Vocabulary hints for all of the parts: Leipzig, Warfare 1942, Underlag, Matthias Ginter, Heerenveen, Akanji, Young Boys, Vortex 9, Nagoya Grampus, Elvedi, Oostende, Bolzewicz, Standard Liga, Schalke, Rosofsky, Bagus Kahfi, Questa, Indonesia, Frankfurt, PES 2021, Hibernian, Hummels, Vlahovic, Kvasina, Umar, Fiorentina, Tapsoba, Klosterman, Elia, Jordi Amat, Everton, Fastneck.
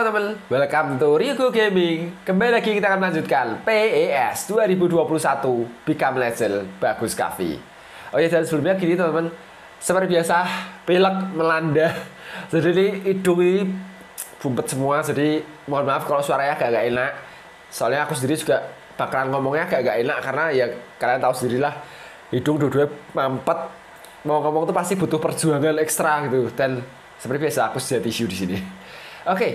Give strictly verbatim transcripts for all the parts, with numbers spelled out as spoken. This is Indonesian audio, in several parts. Halo teman, welcome to Ryugu Gaming. Kembali lagi kita akan melanjutkan P E S dua ribu dua puluh satu Become Legend Bagus Kahfi. Oh ya, dan sebelumnya gini teman-teman, seperti biasa pilek melanda. Jadi hidung ini bumpet semua, jadi mohon maaf kalau suaranya agak-agak enak. Soalnya aku sendiri juga bakalan ngomongnya agak-agak enak karena ya kalian tahu sendirilah, hidung dua-dua mampet. Mau ngomong tuh pasti butuh perjuangan ekstra gitu, dan seperti biasa aku sedia tisu di sini. Oke, okay.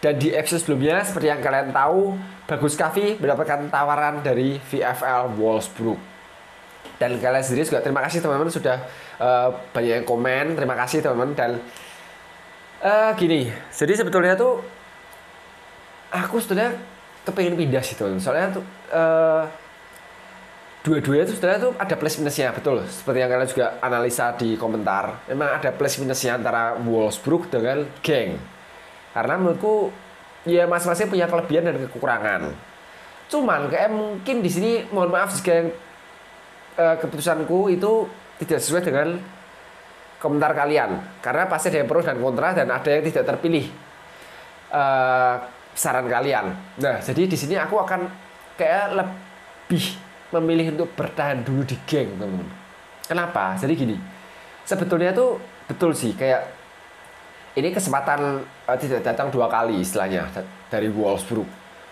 Dan di episode sebelumnya seperti yang kalian tahu, Bagus Kahfi mendapatkan tawaran dari V F L Wolfsburg. Dan kalian sendiri juga terima kasih teman-teman sudah uh, banyak yang komen, terima kasih teman-teman. Dan uh, gini, jadi sebetulnya tuh aku sebetulnya kepengen pindah sih teman-teman. Soalnya tuh uh, dua-duanya itu sebenarnya tuh ada plus minusnya, betul. Seperti yang kalian juga analisa di komentar, memang ada plus minusnya antara Wolfsburg dengan Genk. Karena menurutku ya masing-masing punya kelebihan dan kekurangan. Cuman kayak mungkin di sini mohon maaf jika eh, keputusanku itu tidak sesuai dengan komentar kalian, karena pasti ada yang pro dan kontra dan ada yang tidak terpilih eh, saran kalian. Nah, jadi di sini aku akan kayak lebih memilih untuk bertahan dulu di Genk, teman-teman. Kenapa? Jadi gini, sebetulnya tuh betul sih, kayak ini kesempatan uh, tidak datang dua kali istilahnya dari Wolfsburg.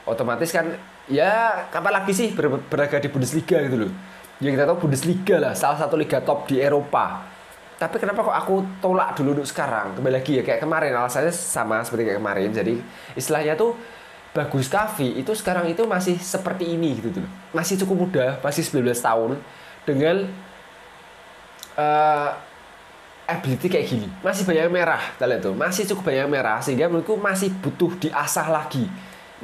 Otomatis kan, ya kapan lagi sih ber beraga di Bundesliga gitu loh. Ya kita tahu Bundesliga lah, salah satu liga top di Eropa. Tapi kenapa kok aku tolak dulu untuk sekarang? Kembali lagi ya, kayak kemarin, alasannya sama seperti kayak kemarin. Jadi istilahnya tuh Bagus Kahfi itu sekarang itu masih seperti ini gitu tuh. Masih cukup muda, masih sembilan belas tahun dengan uh, ability kayak gini. Masih banyak yang merah, kita lihat tuh. Masih cukup banyak yang merah sehingga menurutku masih butuh diasah lagi.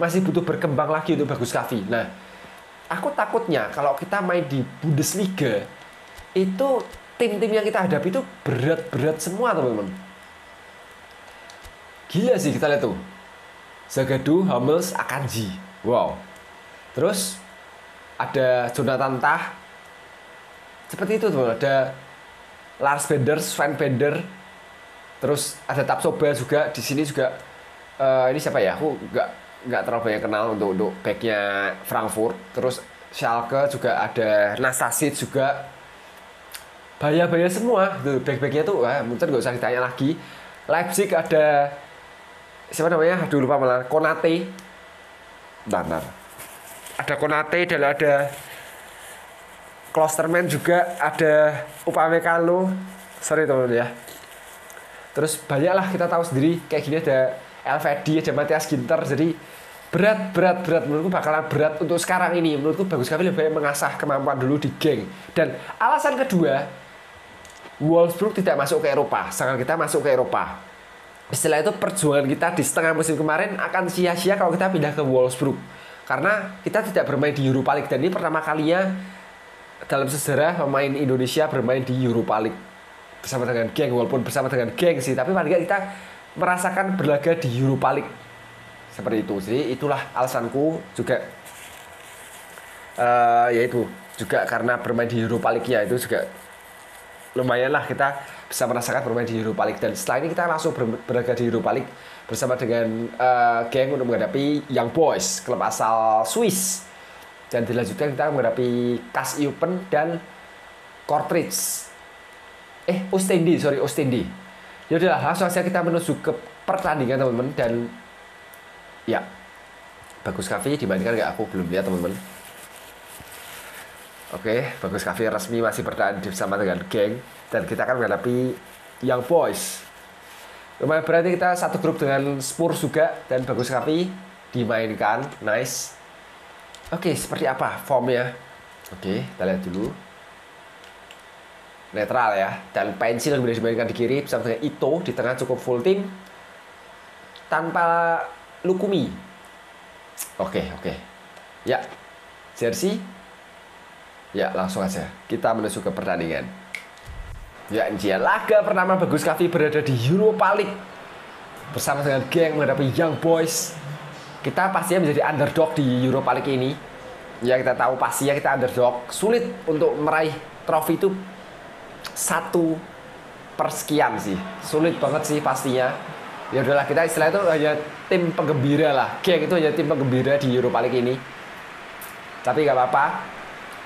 Masih butuh berkembang lagi untuk Bagus Kahfi. Nah, aku takutnya kalau kita main di Bundesliga itu tim-tim yang kita hadapi itu berat-berat semua, teman-teman. Gila sih, kita lihat tuh. Zagadou, Hummels, Akanji. Wow. Terus ada Jonathan Tah. Seperti itu tuh, ada Lars Bender, Sven Bender. Terus ada Tapsoba juga di sini juga. Uh, ini siapa ya? Aku nggak nggak terlalu banyak kenal untuk untuk backnya Frankfurt. Terus Schalke juga ada Nastasic juga. Bahaya-bahaya semua. Tuh, back-backnya tuh wah, mungkin nggak usah ditanya lagi. Leipzig ada siapa namanya? Aduh lupa malah. Konate. Benar. Ada Konate dan ada Klosterman juga, ada Upamecano. Sorry teman-teman ya. Terus banyaklah kita tahu sendiri kayak gini, ada Elvedi, ada Matthias Ginter. Jadi berat berat berat menurutku bakalan berat untuk sekarang ini. Menurutku Bagus Kahfi lebih baik mengasah kemampuan dulu di Genk. Dan alasan kedua, Wolfsburg tidak masuk ke Eropa. Sedangkan kita masuk ke Eropa. Setelah itu perjuangan kita di setengah musim kemarin akan sia-sia kalau kita pindah ke Wolfsburg, karena kita tidak bermain di Europa League. Dan ini pertama kalinya dalam sejarah pemain Indonesia bermain di Europa League bersama dengan Genk, walaupun bersama dengan Genk sih, tapi paling tidak kita merasakan berlaga di Europa League seperti itu. Jadi itulah alasanku juga, uh, yaitu juga karena bermain di Europa League-nya itu juga lumayanlah kita bisa merasakan bermain di Europa League. Dan setelah ini kita langsung ber berada di Europa League bersama dengan uh, Genk untuk menghadapi Young Boys, klub asal Swiss. Dan dilanjutkan kita menghadapi K A S Eupen dan Kortrijk. Eh, Oostende, sorry Oostende. Yaudahlah, langsung saja kita menuju ke pertandingan teman-teman. Dan ya, Bagus Kahfi dibandingkan nggak, aku belum lihat teman-teman. Oke, okay, Bagus Kahfi resmi masih bertahan bersama dengan Genk. Dan kita akan menghadapi Young Boys. Lumayan berarti kita satu grup dengan Spurs juga. Dan Bagus Kahfi dimainkan. Nice. Oke, okay, seperti apa formnya? Oke, okay, kita lihat dulu. Netral ya. Dan Pencil kemudian dimainkan di kiri bersama dengan Ito. Di tengah cukup full team tanpa Lukumi. Oke, okay, oke okay. Ya, jersey. Ya, langsung aja kita menuju ke pertandingan. Ya, anjir, laga pertama Bagus Kahfi berada di Europa League bersama dengan Genk menghadapi Young Boys. Kita pastinya menjadi underdog di Europa League ini. Ya, kita tahu pastinya kita underdog. Sulit untuk meraih trofi itu satu persekian sih. Sulit banget sih pastinya. ya udahlah, kita istilah itu hanya tim penggembira lah. Genk itu hanya tim penggembira di Europa League ini. Tapi nggak apa-apa.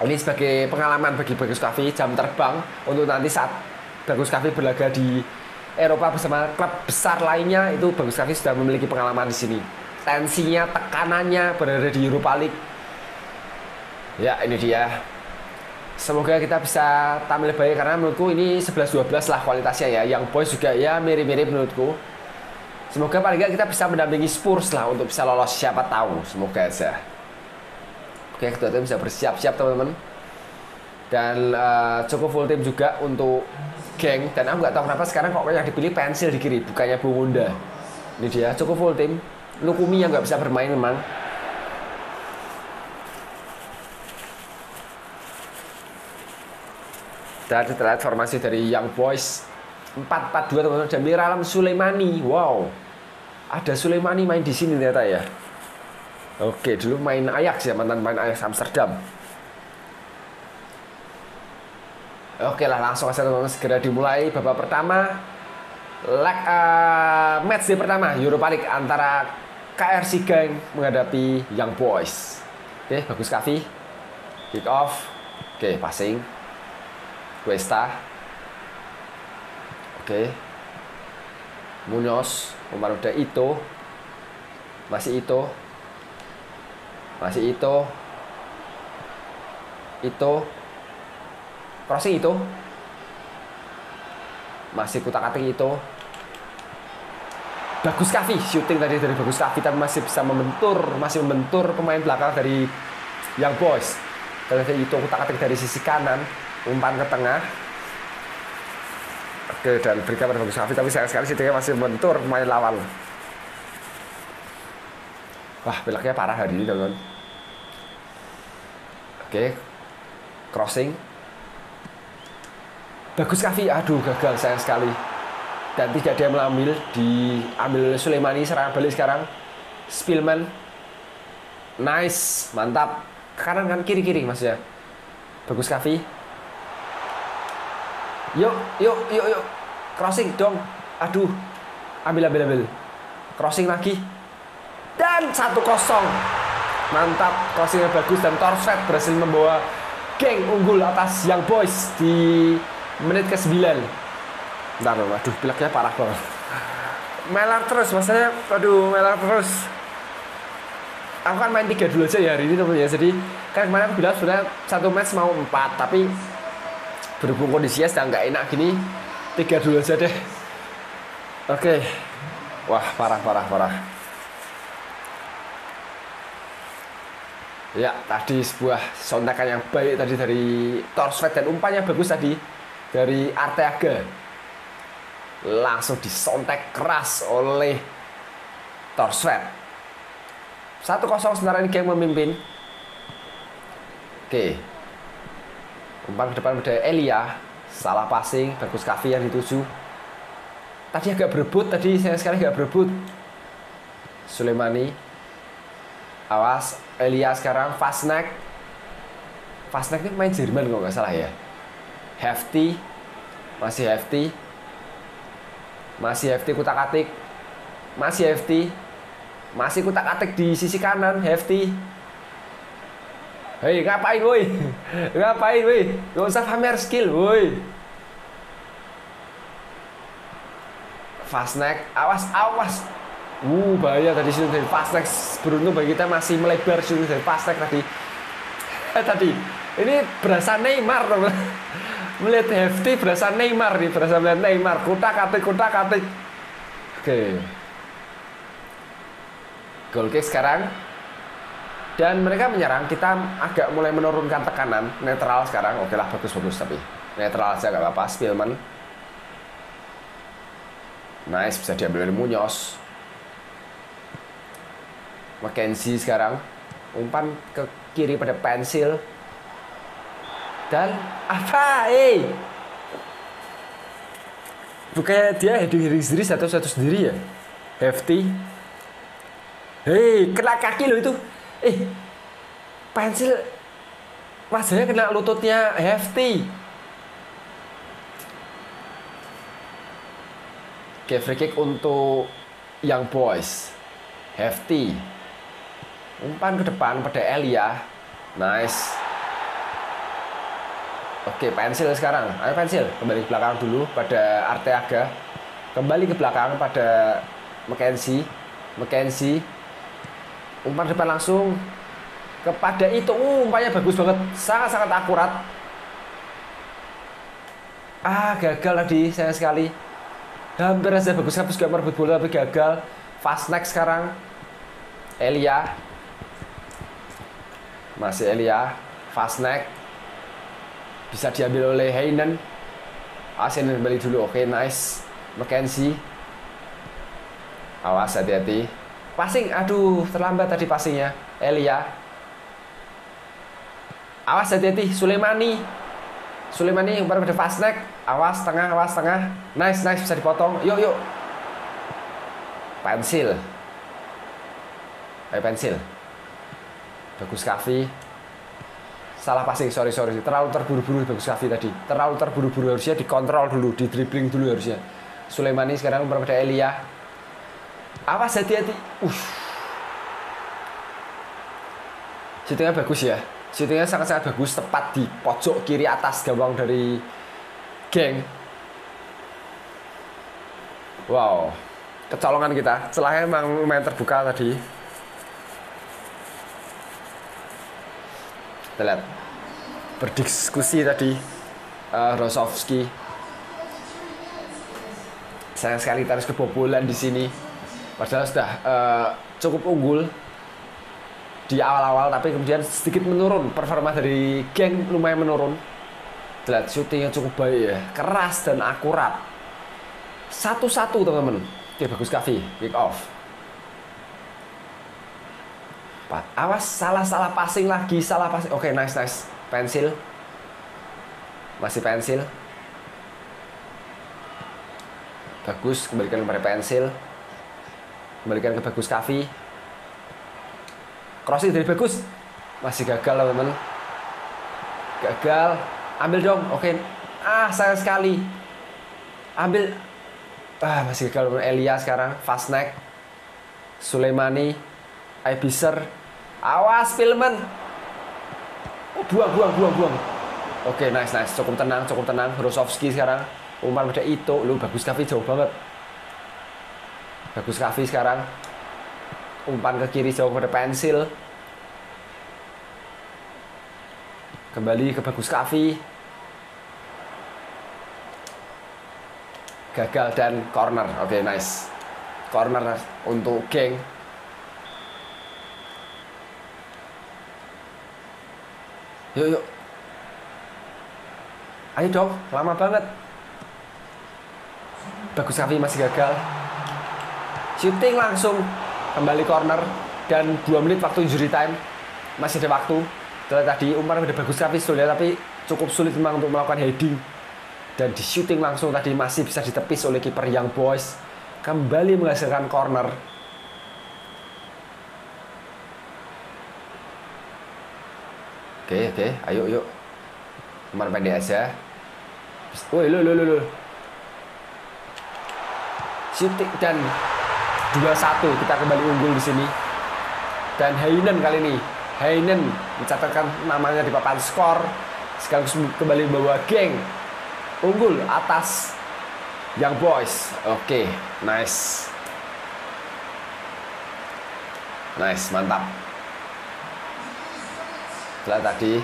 Ini sebagai pengalaman bagi Bagus Kahfi, jam terbang untuk nanti saat Bagus Kahfi berlaga di Eropa bersama klub besar lainnya, itu Bagus Kahfi sudah memiliki pengalaman di sini. Tensinya, tekanannya berada di Europa League. Ya, ini dia. Semoga kita bisa tampil baik, karena menurutku ini sebelas dua belas lah kualitasnya ya. Young Boys juga ya mirip-mirip menurutku. Semoga paling nggak kita bisa mendampingi Spurs lah untuk bisa lolos, siapa tahu. Semoga aja. Oke, ketua tim bisa bersiap-siap teman-teman. Dan uh, cukup full tim juga untuk Genk. Dan aku nggak tahu kenapa sekarang kok yang dipilih Pencil di kiri, bukannya Bumunda. Ini dia, cukup full tim. Lukumi yang nggak bisa bermain memang. Dan kita lihat formasi dari Young Boys empat empat dua teman-teman. Dan Miralam Sulaimani. Wow, ada Sulaimani main di sini ternyata ya. Oke, dulu main Ajax ya, mantan main Ajax Amsterdam. Oke lah, langsung aja teman-teman, segera dimulai babak pertama. Lag, uh, match day pertama Europa League antara K R C Genk menghadapi Young Boys. Oke, Bagus Kahfi kick off. Oke, passing Questa. Oke, Munoz. Umar udah, Ito. Masih Ito. Masih Ito. Ito. Crossing Ito. Masih kutak-katik Ito. Bagus Kahfi, shooting tadi dari Bagus Kahfi, tapi masih bisa membentur, masih membentur pemain belakang dari Young Boys. Ternyata Ito kutak-katik dari sisi kanan, umpan ke tengah. Oke, dan berikan pada Bagus Kahfi, tapi sayang sekali shootingnya masih membentur pemain lawan. Wah, belakangnya parah hari ini teman-teman. Oke, crossing Bagus Kahfi, aduh gagal sayang sekali. Dan tidak dia mengambil, diambil Sulaimani, serangan balik sekarang. Spillman, nice, mantap. Kanan kan, kiri kiri maksudnya. Bagus Kahfi. Yuk, yuk, yuk, yuk. Crossing dong, aduh. Ambil, ambil, ambil. Crossing lagi. Dan satu kosong. Mantap, crossingnya bagus dan Torsweat berhasil membawa Genk unggul atas Young Boys di menit ke sembilan. Bentar, waduh, pileknya parah banget. Melar terus, maksudnya, aduh, melar terus. Aku kan main tiga dulu aja ya hari ini teman-teman ya. Jadi, kan kemarin aku bilang sebenarnya satu match mau empat, tapi berhubung kondisinya sedang nggak enak gini, tiga dulu aja deh. Oke, wah, parah, parah, parah. Ya, tadi sebuah sontakan yang baik tadi dari Torsweat dan umpannya bagus tadi dari Arteaga. Langsung disontek keras oleh Torsweat. satu kosong sementara ini Genk memimpin. Oke. Umpan ke depan pada Elia. Salah passing, Bagus Kahfi yang dituju. Tadi agak berebut, tadi saya sekali agak berebut. Sulaimani. Awas, Elia sekarang Fastneck. Fastneck ini main Jerman kalau nggak salah ya. Hefty, masih Hefty, masih Hefty kutak-atik, masih Hefty, masih kutak-atik di sisi kanan Hefty. Hei, ngapain woi, ngapain woi, nggak usah pamer skill woi. Fastneck, awas awas, uh bahaya tadi situ dari Fastneck. Beruntung bagi kita masih melebar situ dari Fastneck tadi. Tadi ini berasa Neymar teman. Melihat Hefty berasa Neymar nih, berasa melihat Neymar, kutak-katik, kutak-katik. Oke, goal kick sekarang. Dan mereka menyerang, kita agak mulai menurunkan tekanan. Netral sekarang, oke lah, bagus-bagus tapi netral aja gak apa-apa, Spillman. Nice, bisa diambil dari Munoz. McKenzie sekarang, umpan ke kiri pada Pencil. Dan apa eh bukannya dia heading-heading sendiri, satu-satu sendiri ya. Hefty, hei, kena kaki lo itu. Eh, Pencil wajahnya kena lututnya Hefty. Oke, free kick untuk Young Boys. Hefty. Umpan ke depan pada Elia. Nice. Oke, Pencil sekarang. Ayo Pencil, kembali ke belakang dulu pada Arteaga. Kembali ke belakang pada McKenzie. McKenzie. Umpan depan langsung kepada Ito. Uh, umpannya bagus banget. Sangat-sangat akurat. Ah, gagal tadi. Sayang sekali. Hampir saja bagus. Habis gambar merebut bola tapi gagal. Fastneck sekarang. Elia. Masih Elia. Fastneck. Bisa diambil oleh Heinen. Ah, Heinen kembali dulu. Oke, nice. McKenzie. Awas, hati-hati. Passing. Aduh, terlambat tadi passingnya. Elia. Awas, hati-hati. Sulaimani. Sulaimani umpan pada Fastneck. Awas tengah, awas tengah. Nice, nice, bisa dipotong. Yuk, yuk. Pencil. Ayo Pencil. Bagus Kahfi. Salah passing, sorry, sorry. Terlalu terburu-buru Bagus Kahfi tadi. Terlalu terburu-buru, harusnya dikontrol dulu, di dribbling dulu harusnya. Sulaimani sekarang umpan pada Elia. Awas, hati-hati. Uh. Shooting-nya bagus ya. Shootingnya sangat-sangat bagus, tepat di pojok kiri atas gawang dari Genk. Wow, kecolongan kita. Celahnya memang lumayan terbuka tadi. Kita lihat berdiskusi tadi uh, Rosofsky. Sayang sekali kita harus kebobolan di sini. Padahal sudah uh, cukup unggul di awal-awal, tapi kemudian sedikit menurun performa dari Genk, lumayan menurun. Lihat shooting yang cukup baik ya, keras dan akurat. Satu-satu teman-teman. Oke, Bagus Kahfi kick off. Awas, salah-salah passing lagi, salah passing. Oke, nice, nice. Pencil. Masih Pencil. Bagus, kembalikan kepada Pencil. Kembalikan ke Bagus Kahfi. Crossing dari Bagus. Masih gagal teman-teman. Gagal. Ambil dong. Oke. Ah, sayang sekali. Ambil. Ah, masih gagal teman-teman. Elia sekarang. Fastneck. Sulaimani. Ibiser. Awas Filmen. Oh, buang, buang, buang, buang. Oke, nice, nice. Cukup tenang, cukup tenang. Rosofsky sekarang. Umar pada Ito. Lu Bagus Kahfi jauh banget. Bagus Kahfi sekarang. Umpan ke kiri jauh pada Pencil. Kembali ke Bagus Kahfi. Gagal dan corner. Oke, okay, nice. Corner untuk Genk. Yuk, yuk. Ayo dong, lama banget. Bagus Kahfi masih gagal. Shooting langsung. Kembali corner dan dua menit waktu injury time, masih ada waktu. Setelah tadi Umar udah Bagus Kahfi sudah, tapi cukup sulit memang untuk melakukan heading dan di shooting langsung tadi masih bisa ditepis oleh kiper Young Boys. Kembali menghasilkan corner. Oke, oke, ayo, yuk. Umar pendek aja. Woi, lo, lo, lo, lo. Shooting dan dua satu, kita kembali unggul di sini. Dan Heinen kali ini, Heinen mencatatkan namanya di papan skor, sekaligus kembali membawa Genk unggul atas Young Boys. Oke, okay, nice, nice, mantap. Setelah tadi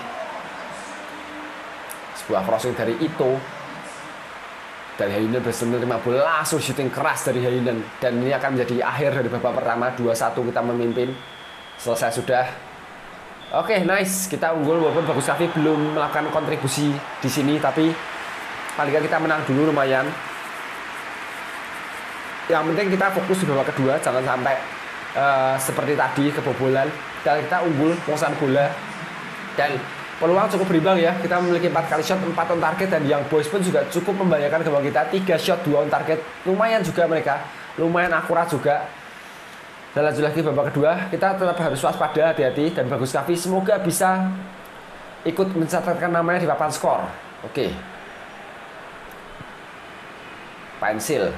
sebuah crossing dari Ito. Dan Heinen berhasil menerima bola, langsung shooting keras dari Heinen. Dan ini akan menjadi akhir dari babak pertama. Dua satu kita memimpin. Selesai sudah. Oke, okay, nice. Kita unggul walaupun Bagus Kahfi belum melakukan kontribusi di sini, tapi paling nggak kita menang dulu lumayan. Yang penting kita fokus di babak kedua. Jangan sampai uh, seperti tadi kebobolan. Dan kita unggul, penguasaan bola. Dan peluang cukup berimbang ya. Kita memiliki empat kali shot, empat on target. Dan Young Boys pun juga cukup membahayakan gawang kita. Tiga shot, dua on target. Lumayan juga mereka. Lumayan akurat juga. Dan lanjut lagi babak kedua. Kita tetap harus waspada, hati-hati. Dan Bagus Kahfi semoga bisa ikut mencatatkan namanya di papan skor. Oke. Pencil.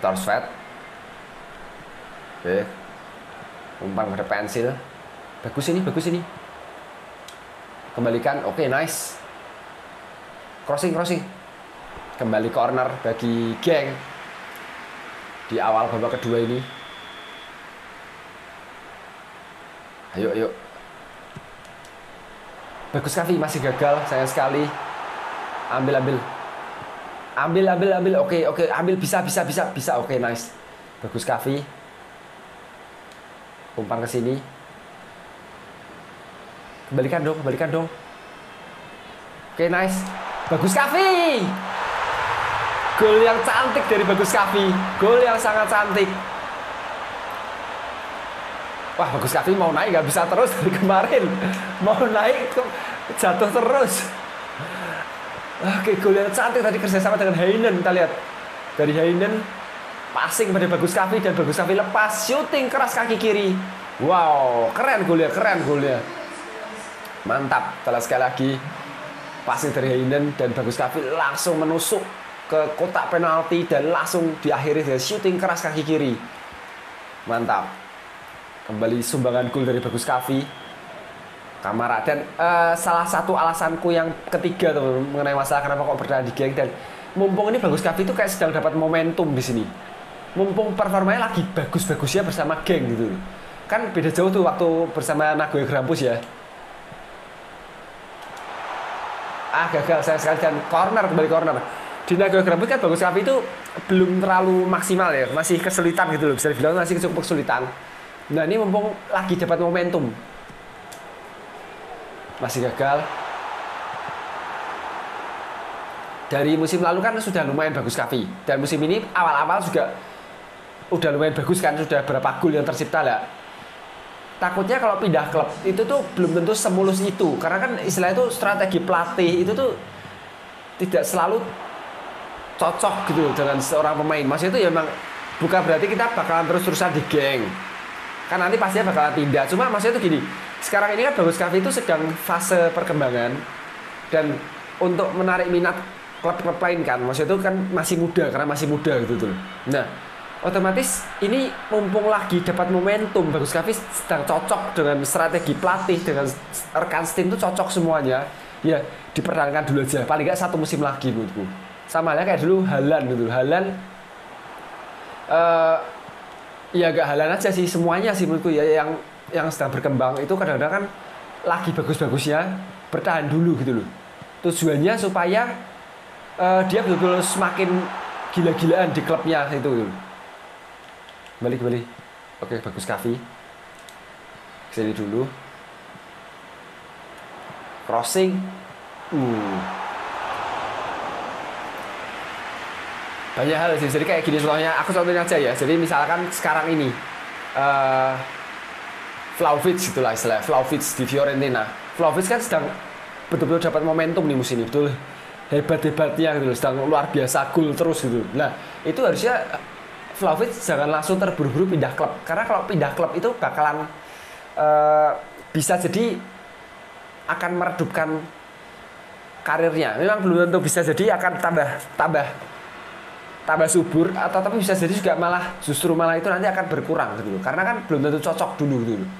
Torsweat. Oke. Umpan pada Pencil. Bagus ini, bagus ini. Kembalikan. Oke, nice. Crossing, crossing. Kembali corner bagi Genk di awal babak kedua ini. Ayo, ayo. Bagus Kahfi masih gagal, sayang sekali. Ambil, ambil. Ambil, ambil, ambil. Oke, oke, ambil, bisa, bisa, bisa, bisa. Oke, nice. Bagus Kahfi. Umpan ke sini. Kembalikan dong, kembalikan dong. Oke, nice. Bagus Kahfi. Gol yang cantik dari Bagus Kahfi. Gol yang sangat cantik. Wah, Bagus Kahfi mau naik, nggak bisa terus dari kemarin. Mau naik, jatuh terus. Oke, gol yang cantik tadi kerjasama dengan Heinen. Kita lihat. Dari Heinen, passing pada Bagus Kahfi. Dan Bagus Kahfi lepas, shooting keras kaki kiri. Wow, keren golnya, keren golnya. Mantap, telah sekali lagi. Passing dari Heinen dan Bagus Kahfi langsung menusuk ke kotak penalti dan langsung diakhiri dengan shooting keras kaki kiri. Mantap. Kembali sumbangan gol dari Bagus Kahfi, Kamara. Dan uh, salah satu alasanku yang ketiga teman, mengenai masalah kenapa kok bertahan di Genk. Dan mumpung ini Bagus Kahfi itu kayak sedang dapat momentum di sini. Mumpung performanya lagi bagus-bagusnya bersama Genk gitu. Kan beda jauh tuh waktu bersama Nagoya Grampus ya. Ah, gagal saya sekali. Dan corner, kembali corner. Di Nagoya Grampus kan Bagus Kahfi itu belum terlalu maksimal ya. Masih kesulitan gitu loh. Bisa dibilang masih cukup kesulitan. Nah, ini mumpung lagi dapat momentum. Masih gagal. Dari musim lalu kan sudah lumayan Bagus Kahfi. Dan musim ini awal-awal juga udah lumayan bagus kan. Sudah berapa gol yang tercipta lah. Takutnya kalau pindah klub itu tuh belum tentu semulus itu. Karena kan istilah itu strategi pelatih itu tuh tidak selalu cocok gitu dengan seorang pemain. Maksudnya itu ya memang bukan berarti kita bakalan terus-terusan di Genk. Kan nanti pastinya bakalan pindah. Cuma maksudnya itu gini, sekarang ini kan Bagus Kahfi itu sedang fase perkembangan. Dan untuk menarik minat klub-klub lain kan, maksudnya itu kan masih muda, karena masih muda gitu tuh. Nah, otomatis ini mumpung lagi dapat momentum, Bagus Kahfi sedang cocok dengan strategi pelatih, dengan rekan tim itu cocok semuanya. Ya, dipertahankan dulu aja, paling nggak satu musim lagi menurutku. Sama halnya kayak dulu Haaland gitu. Haaland uh, ya gak halan aja sih semuanya sih menurutku ya, yang yang sedang berkembang itu kadang-kadang kan lagi bagus-bagusnya bertahan dulu gitu loh. Tujuannya supaya uh, dia betul-betul semakin gila-gilaan di klubnya itu. Balik balik. Oke, Bagus Kahfi. Kesini dulu. Crossing. Uh. Banyak hal sih, jadi kayak gini contohnya, aku contohin aja ya. Jadi misalkan sekarang ini uh, Vlahovic gitulah istilah, Vlahovic di Fiorentina. Vlahovic kan sedang betul-betul dapat momentum nih musim ini, betul hebat-hebatnya gitu, sedang luar biasa gol terus gitu. Nah, itu harusnya Vlahovic jangan langsung terburu-buru pindah klub, karena kalau pindah klub itu bakalan uh, bisa jadi akan meredupkan karirnya. Memang belum tentu bisa jadi akan tambah tambah tambah subur, atau tapi bisa jadi juga malah justru malah itu nanti akan berkurang gitu loh. Karena kan belum tentu cocok dulu gitu loh.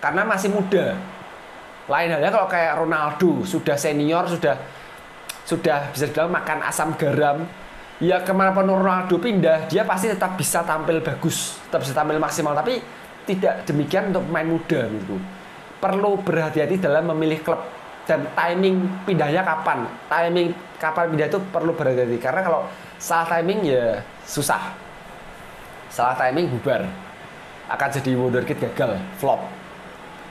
Karena masih muda. Lain halnya kalau kayak Ronaldo, sudah senior, sudah sudah bisa dibilang makan asam garam. Ya kemanapun Ronaldo pindah, dia pasti tetap bisa tampil bagus, tetap bisa tampil maksimal, tapi tidak demikian untuk pemain muda gitu. Perlu berhati-hati dalam memilih klub dan timing pindahnya kapan. Timing kapan pindah itu perlu berhati-hati, karena kalau salah timing ya susah. Salah timing bubar. Akan jadi wonderkid gagal, flop.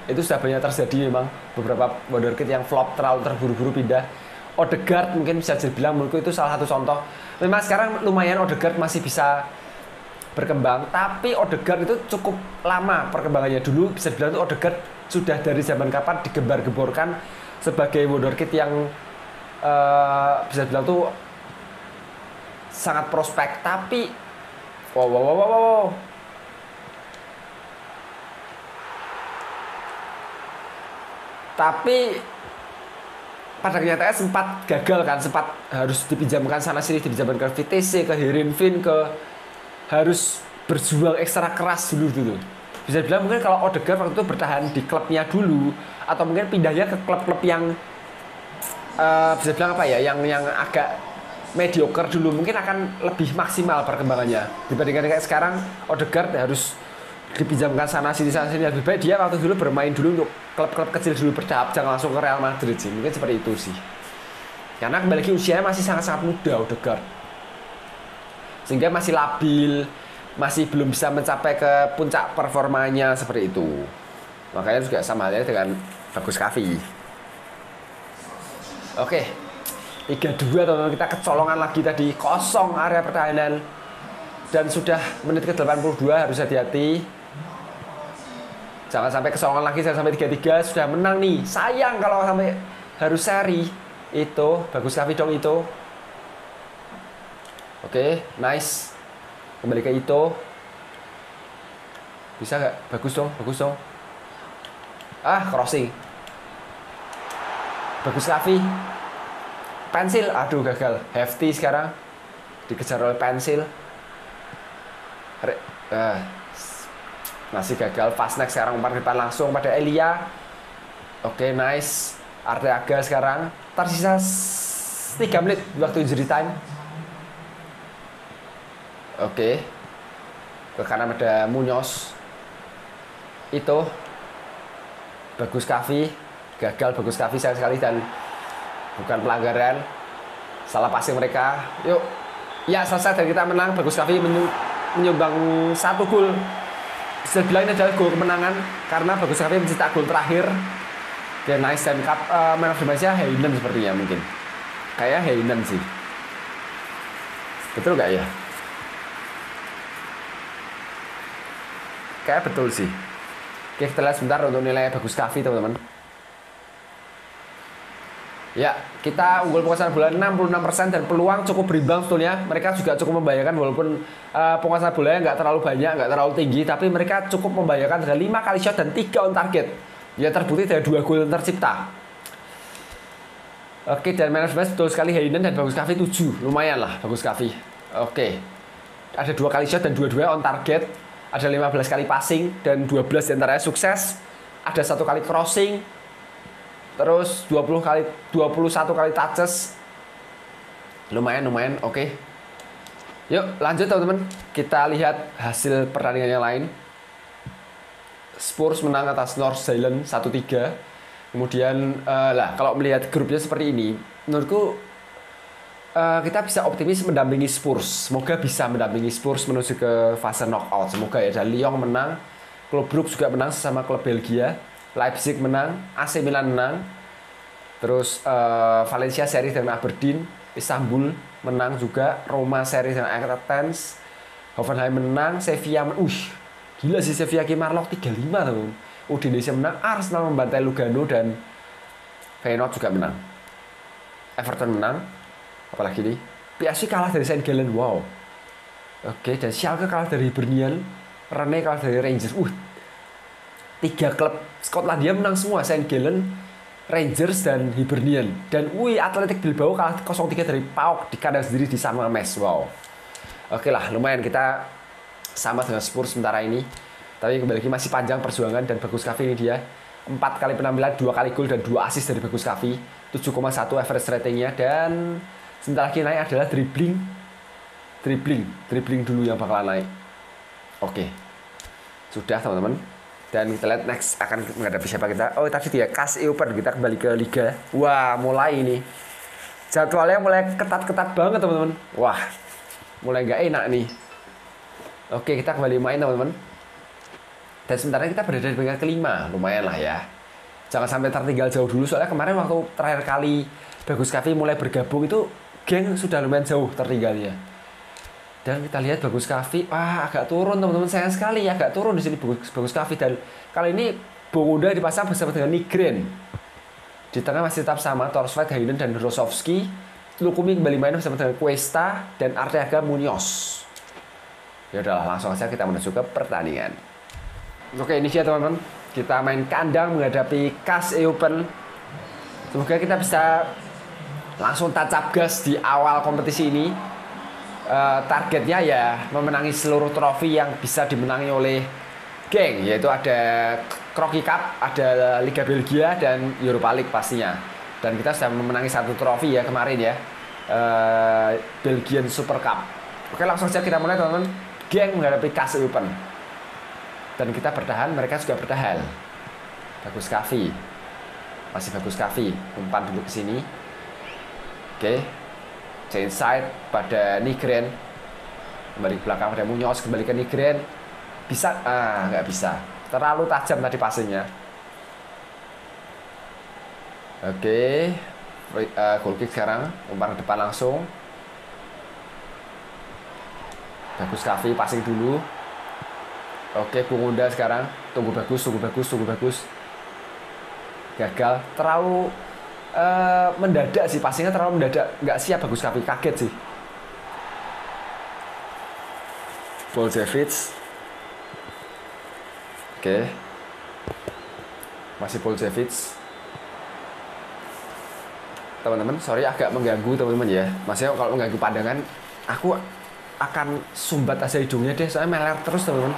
Itu sudah banyak terjadi memang. Beberapa wonderkid yang flop terlalu terburu-buru pindah. Odegaard mungkin bisa dibilang menurutku itu salah satu contoh. Memang sekarang lumayan Odegaard masih bisa berkembang. Tapi Odegaard itu cukup lama perkembangannya. Dulu bisa dibilang itu Odegaard sudah dari zaman kapan digembar-gemborkan sebagai wonderkid yang uh, bisa dibilang tuh sangat prospek, tapi wow, wow, wow, wow, wow. Tapi pada kenyataannya sempat gagal kan, sempat harus dipinjamkan sana sini, dipinjamkan ke V T C, ke Heerenveen, ke harus berjuang ekstra keras dulu dulu. Bisa dibilang mungkin kalau Odegaard waktu itu bertahan di klubnya dulu, atau mungkin pindahnya ke klub-klub yang uh, bisa dibilang apa ya, yang yang agak mediocre dulu, mungkin akan lebih maksimal perkembangannya dibandingkan kayak sekarang Odegaard harus dipinjamkan sana sini sana sini. Lebih baik dia waktu dulu bermain dulu untuk klub-klub kecil dulu bertahap, jangan langsung ke Real Madrid sih, mungkin seperti itu sih. Karena kembali lagi usianya masih sangat-sangat muda Odegaard, sehingga masih labil, masih belum bisa mencapai ke puncak performanya seperti itu. Makanya juga sama halnya dengan Bagus Kahfi. Oke, tiga dua teman-teman, kita kecolongan lagi tadi, kosong area pertahanan. Dan sudah menit ke delapan puluh dua, harus hati-hati. Jangan sampai kecolongan lagi, jangan sampai tiga tiga, sudah menang nih. Sayang kalau sampai harus seri. Itu, Bagus Kahfi dong itu. Oke, nice. Kembali ke Ito. Bisa nggak? Bagus dong, bagus dong. Ah, crossing. Bagus Kahfi. Pencil, aduh gagal. Hefty sekarang. Dikejar oleh Pencil. Re ah. Masih gagal. Fastneck sekarang umpan depan langsung pada Elia. Oke, nice. Arteaga sekarang. Tersisa tiga menit waktu injury time. Oke, ke kanan ada Munoz. Itu Bagus Kahfi, gagal Bagus Kahfi sayang sekali, dan bukan pelanggaran, salah passing mereka. Yuk, ya selesai dan kita menang. Bagus Kahfi menyumbang satu gol. Bisa dibilang ini adalah gol kemenangan karena Bagus Kahfi mencetak gol terakhir. Dan nice dan cup uh, man of the match-nya Heinen sepertinya, mungkin kayak Heinen sih. Betul nggak ya? Kayak betul sih. Oke, kita lihat sebentar untuk nilai Bagus Kahfi, teman-teman. Ya, kita unggul penguasaan bola enam puluh enam persen dan peluang cukup berimbang sebetulnya. Mereka juga cukup membahayakan walaupun uh, penguasaan bolanya nggak terlalu banyak, nggak terlalu tinggi, tapi mereka cukup membahayakan. Ada lima kali shot dan tiga on target. Ya, terbukti dari dua gol tercipta. Oke, dan man of the match betul sekali Heinen dan Bagus Kahfi tujuh. Lumayan lah Bagus Kahfi. Oke. Ada dua kali shot dan dua-dua on target. Ada lima belas kali passing dan dua belas diantaranya sukses. Ada satu kali crossing. Terus dua puluh kali dua puluh satu kali touches. Lumayan, lumayan. Oke. Yuk, lanjut teman-teman. Kita lihat hasil pertandingan yang lain. Spurs menang atas North Zealand satu tiga. Kemudian uh, lah kalau melihat grupnya seperti ini, menurutku Uh, kita bisa optimis mendampingi Spurs. Semoga bisa mendampingi Spurs menuju ke fase knockout. Semoga ya. Dan Lyon menang, Club Brugge juga menang sesama klub Belgia, Leipzig menang, A C Milan menang. Terus uh, Valencia seri dengan Aberdeen, Istanbul menang juga, Roma seri dengan Ajax, Hoffenheim menang, Sevilla men uh, gila sih Sevilla Kimarlok tiga lima teman. Udinese menang, Arsenal membantai Lugano dan Feyenoord juga menang. Everton menang. Apalagi nih, P S V kalah dari Saint Gallen, wow. Oke, dan Schalke kalah dari Hibernian, Rennes kalah dari Rangers. Uh, tiga klub Skotlandia menang semua, Saint Gallen, Rangers, dan Hibernian. Dan wih, Athletic Bilbao kalah nol tiga dari P A O K di kandang sendiri di San Mamés, wow. Oke lah, lumayan kita sama dengan Spurs sementara ini. Tapi kembali lagi masih panjang perjuangan dan Bagus Kahfi ini dia. empat kali penampilan, dua kali gol, dan dua assist dari Bagus Kahfi. tujuh koma satu average ratingnya, dan sebentar lagi naik adalah dribbling, dribbling, dribbling dulu yang bakalan naik. Oke, sudah teman-teman. Dan kita lihat next akan menghadapi siapa kita. Oh tadi dia K A S Eupen, kita kembali ke Liga. Wah mulai ini jadwalnya mulai ketat-ketat banget teman-teman. Wah mulai nggak enak nih. Oke kita kembali main teman-teman. Dan sementara kita berada di peringkat kelima, lumayan lah ya. Jangan sampai tertinggal jauh dulu soalnya kemarin waktu terakhir kali Bagus Kahfi mulai bergabung itu Genk sudah lumayan jauh tertinggalnya. Dan kita lihat Bagus Kahfi, wah agak turun teman-teman, sayang sekali agak turun di sini Bagus, Bagus Kahfi. Dan kali ini Bongoda dipasang bersama dengan Nigren. Di tengah masih tetap sama Torsweat, Heinen dan Rosofsky. Lukumi kembali main bersama dengan Questa dan Arteaga Munoz. Ya udahlah langsung saja kita menuju ke pertandingan. Oke ini dia teman-teman. Kita main kandang menghadapi K A S Eupen. Semoga kita bisa langsung tancap gas di awal kompetisi ini. E, uh, targetnya ya memenangi seluruh trofi yang bisa dimenangi oleh Genk, yaitu ada Crocky Cup, ada Liga Belgia dan Europa League pastinya. Dan kita sudah memenangi satu trofi ya kemarin ya, uh, Belgian Super Cup. Oke, langsung saja kita mulai teman-teman. Genk menghadapi K A S Eupen dan kita bertahan, mereka juga bertahan. Bagus Kahfi, masih Bagus Kahfi, umpan dulu ke sini. Oke, change side pada Nigren, kembali ke belakang pada Munoz, kembali ke Nigren. Bisa? Ah, nggak bisa, terlalu tajam tadi passingnya. Oke, uh, goal kick sekarang, umpan ke depan langsung. Bagus Kahfi passing dulu. Oke, Pungunda sekarang, tunggu bagus, tunggu bagus, tunggu bagus. Gagal, terlalu uh, mendadak sih passingnya, terlalu mendadak, nggak siap Bagus Kahfi, kaget sih. Bolzewicz. Oke, masih Bolzewicz. Teman-teman, sorry agak mengganggu teman-teman ya. Maksudnya kalau mengganggu pandangan, aku akan sumbat aja hidungnya deh, soalnya meler terus teman-teman.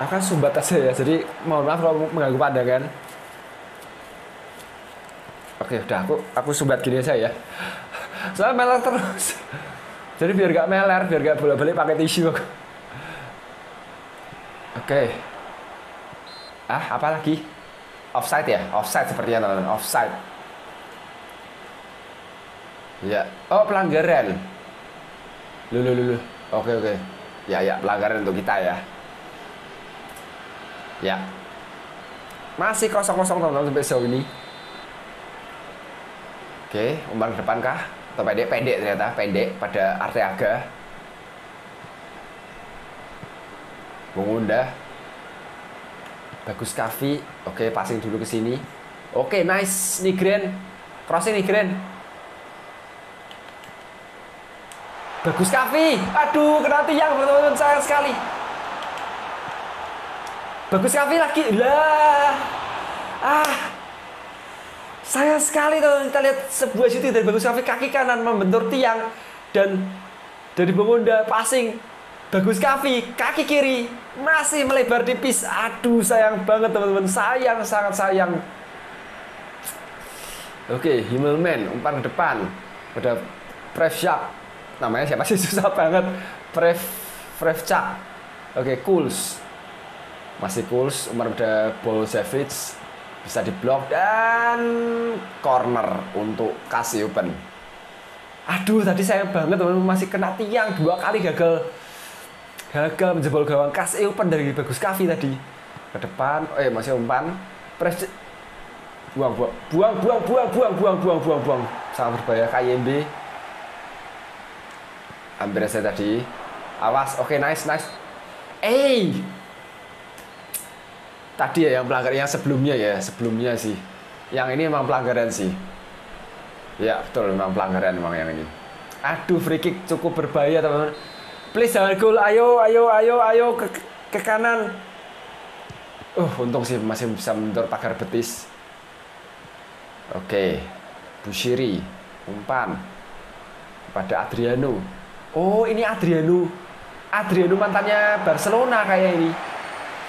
Akan sumbat aja ya, jadi mohon maaf kalau mengganggu pandangan. Oke, udah aku aku sumbat gini aja ya, soalnya meler terus. Jadi biar gak meler, biar gak bolak-balik pakai tisu. Oke, ah apa lagi? Offside ya, offside sepertinya teman-teman, offside. Ya, oh pelanggaran. Lulu lulu, oke oke, ya ya pelanggaran untuk kita ya. Ya, masih kosong-kosong teman-teman sampai sejauh ini. Oke, umpan ke depan kah? Atau pendek pendek ternyata pendek pada Arteaga. Mengunda. Bagus Kahfi, oke passing dulu ke sini. Oke nice Nigren, crossing Nigren. Bagus Kahfi, aduh kena tiang teman-teman, sayang sekali. Bagus Kahfi lagi, lah, ah, sayang sekali teman-teman. Kita lihat sebuah shooting dari Bagus Kahfi, kaki kanan membentur tiang, dan dari Bengunda passing Bagus Kahfi, kaki kiri masih melebar tipis. Aduh sayang banget teman-teman, sayang, sangat sayang. Oke, Himmelman umpan ke depan pada Prevshak. Namanya siapa sih, susah banget. Prev Prevchak. Oke, Kuls. Masih Kuls, Umar udah Bolzewicz. Bisa diblok dan corner untuk K A S Eupen. Aduh, tadi sayang banget teman-teman, masih kena tiang dua kali, gagal. Gagal menjebol gawang K A S Eupen dari Bagus Kahfi tadi. Ke depan, eh masih umpan. Pres buang, buang, buang, buang, buang, buang, buang, buang, buang, buang. Sangat berbahaya K Y M B. Hampir saya tadi, awas, oke okay, nice nice. Eh, tadi ya yang pelanggaran, yang sebelumnya ya, sebelumnya sih. Yang ini emang pelanggaran sih. Ya betul, memang pelanggaran emang yang ini. Aduh, free kick cukup berbahaya teman-teman. Please jangan goal, ayo ayo ayo ayo ke, ke kanan. Uh, untung sih masih bisa mentor pagar betis. Oke, okay. Bushiri umpan pada Adriano. Oh ini Adriano, Adriano mantannya Barcelona kayak ini,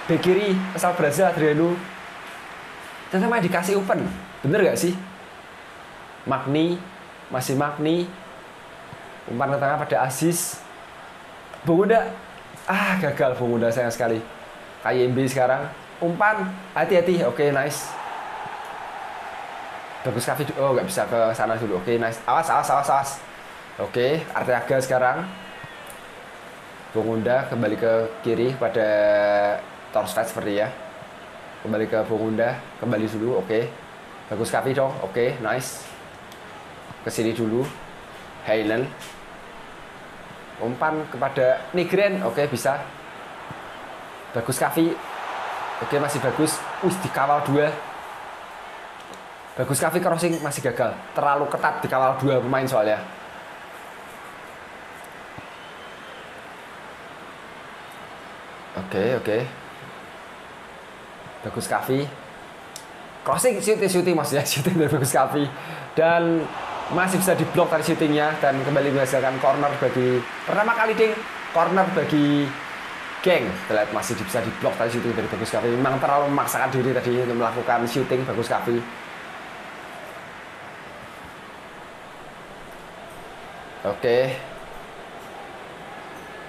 bek kiri asal Brazil Adriano. Ternyata main dikasih Open, bener gak sih? Magni, masih Magni, umpan ke tengah pada Aziz. Bungunda, ah gagal Bungunda sayang sekali. K Y M B sekarang, umpan, hati-hati, oke nice. Bagus Kahfi, oh gak bisa ke sana dulu, oke nice, awas awas awas awas. Oke, Arteaga sekarang. Bungunda kembali ke kiri pada Torsweat seperti ya. Kembali ke Bungunda, kembali dulu, oke. Bagus Kahfi dong, oke, nice. Kesini dulu, Heinen. Umpan kepada Nigren, oke bisa. Bagus Kahfi, oke masih bagus. Us dikawal dua. Bagus Kahfi crossing masih gagal, terlalu ketat dikawal dua pemain soalnya. Oke, oke. Bagus Kahfi. Crossing, shooting, shooting maksudnya. Shooting dari Bagus Kahfi. Dan masih bisa diblok tadi shootingnya dan kembali menghasilkan corner bagi pertama kali ding corner bagi Genk. Kita lihat masih bisa diblok tadi shooting dari Bagus Kahfi. Memang terlalu memaksakan diri tadi untuk melakukan shooting Bagus Kahfi. Oke,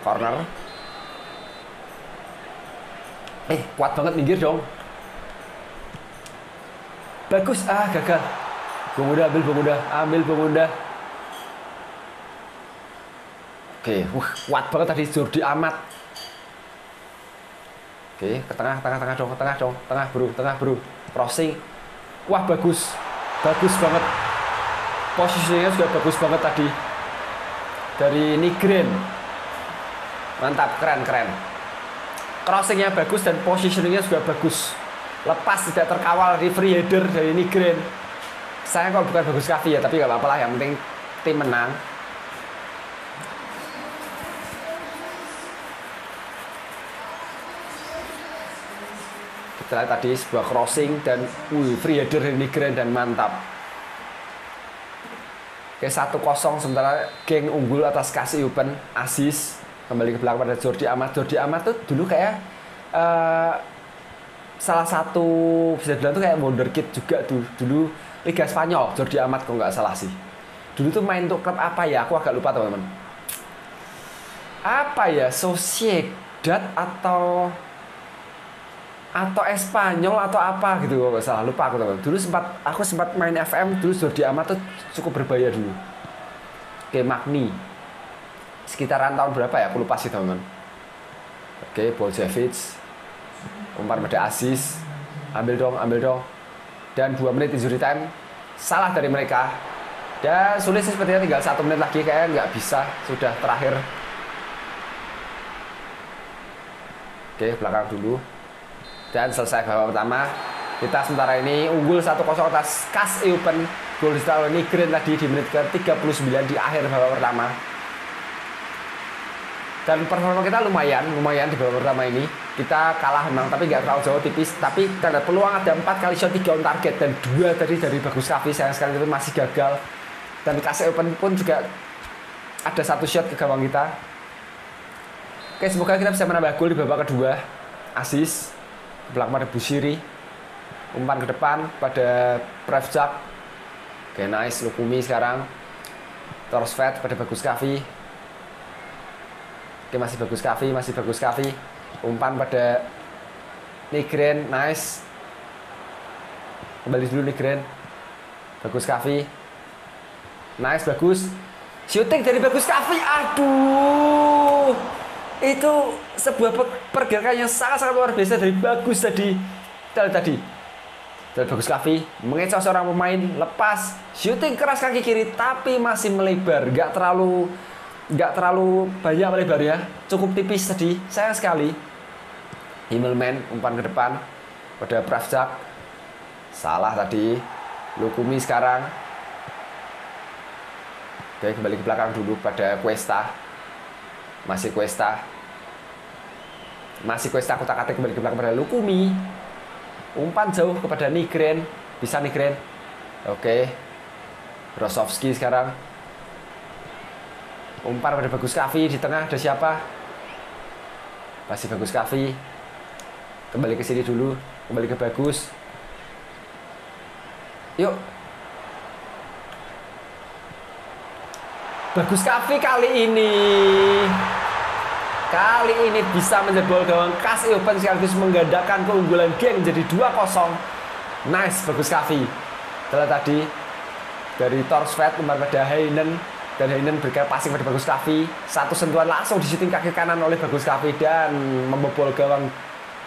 corner. Eh, kuat banget minggir dong. Bagus, ah gagal. Pemuda, ambil pemuda, ambil pemuda. Oke, wah, kuat banget tadi Jordi Amat. Oke, ke tengah, tengah, tengah dong, ke tengah dong, tengah bro, tengah bro. Crossing, wah bagus, bagus banget. Posisinya sudah bagus banget tadi. Dari Nigren, mantap, keren, keren. Crossingnya bagus dan positioningnya juga bagus. Lepas tidak terkawal di free header dari Nigren. Saya kok bukan Bagus Kahfi ya, tapi gak apa-apa lah. Yang penting tim menang. Kita lihat tadi sebuah crossing dan uh, free header dari Nigren dan mantap. Oke, satu kosong sementara Genk unggul atas K A S Eupen. Asis kembali ke belakang pada Jordi Amat. Jordi Amat tuh dulu kayak uh, salah satu bisa bilang tuh kayak wonderkid juga tuh dulu Liga Spanyol. Jordi Amat kok nggak salah sih. Dulu tuh main untuk klub apa ya? Aku agak lupa teman-teman. Apa ya? Sociedad atau atau Espanyol atau apa gitu, kalau nggak salah, lupa aku teman. Dulu sempat aku sempat main F M dulu. Jordi Amat tuh cukup berbahaya dulu. Oke, Magni sekitaran tahun berapa ya, aku lupa sih teman. Oke, Boljevic, Umar meda asis, ambil dong, ambil dong, dan dua menit injury time salah dari mereka dan sulit sih sepertinya. Tinggal satu menit lagi kayaknya nggak bisa, sudah terakhir. Oke, belakang dulu. Dan selesai babak pertama. Kita sementara ini unggul satu kosong atas K A S Eupen. Gol dicetak Nigren tadi di menit ke-tiga puluh sembilan di akhir babak pertama. Dan performa kita lumayan, lumayan di babak pertama ini. Kita kalah memang, tapi nggak terlalu jauh, tipis. Tapi tanda peluang ada empat kali shot, tiga on target. Dan dua tadi dari Bagus Kahfi, sayang sekali itu masih gagal. Dan K A S Eupen pun juga ada satu shot ke gawang kita. Oke, semoga kita bisa menambah gol di babak kedua. Asis belakang pada Busiri, umpan ke depan pada Prevjak. Oke, nice. Lukumi sekarang, Torsweat pada Bagus Kahfi. Oke, masih Bagus Kahfi, masih Bagus Kahfi, umpan pada Nigren, nice. Kembali dulu Nigren, Bagus Kahfi, nice, bagus. Shooting dari Bagus Kahfi, aduh. Itu sebuah pergerakan yang sangat-sangat luar biasa dari Bagus tadi. Tadi tadi dari Bagus Kahfi mengecoh seorang pemain, lepas shooting keras kaki kiri tapi masih melebar, nggak terlalu nggak terlalu banyak melebar ya, cukup tipis tadi, sayang sekali. Himmelman umpan ke depan pada Prafjak, salah tadi. Lukumi sekarang. Oke, kembali ke belakang dulu pada Questa. Masih Questa, masih Questa kotak-katik kembali ke belakang pada Lukumi, umpan jauh kepada Nigren, bisa Nigren. Oke, Rosofsky sekarang, umpan pada Bagus Kahfi, di tengah ada siapa? Masih Bagus Kahfi, kembali ke sini dulu, kembali ke Bagus, yuk. Bagus Kahfi kali ini Kali ini bisa menjebol gawang K A S Eupen sekaligus menggandakan keunggulan Genk jadi dua kosong. Nice, Bagus Kahfi. Setelah tadi dari Torsvedt umpan pada Heinen, dan Heinen bergerak passing pada Bagus Kahfi. Satu sentuhan langsung di shooting kaki kanan oleh Bagus Kahfi dan membobol gawang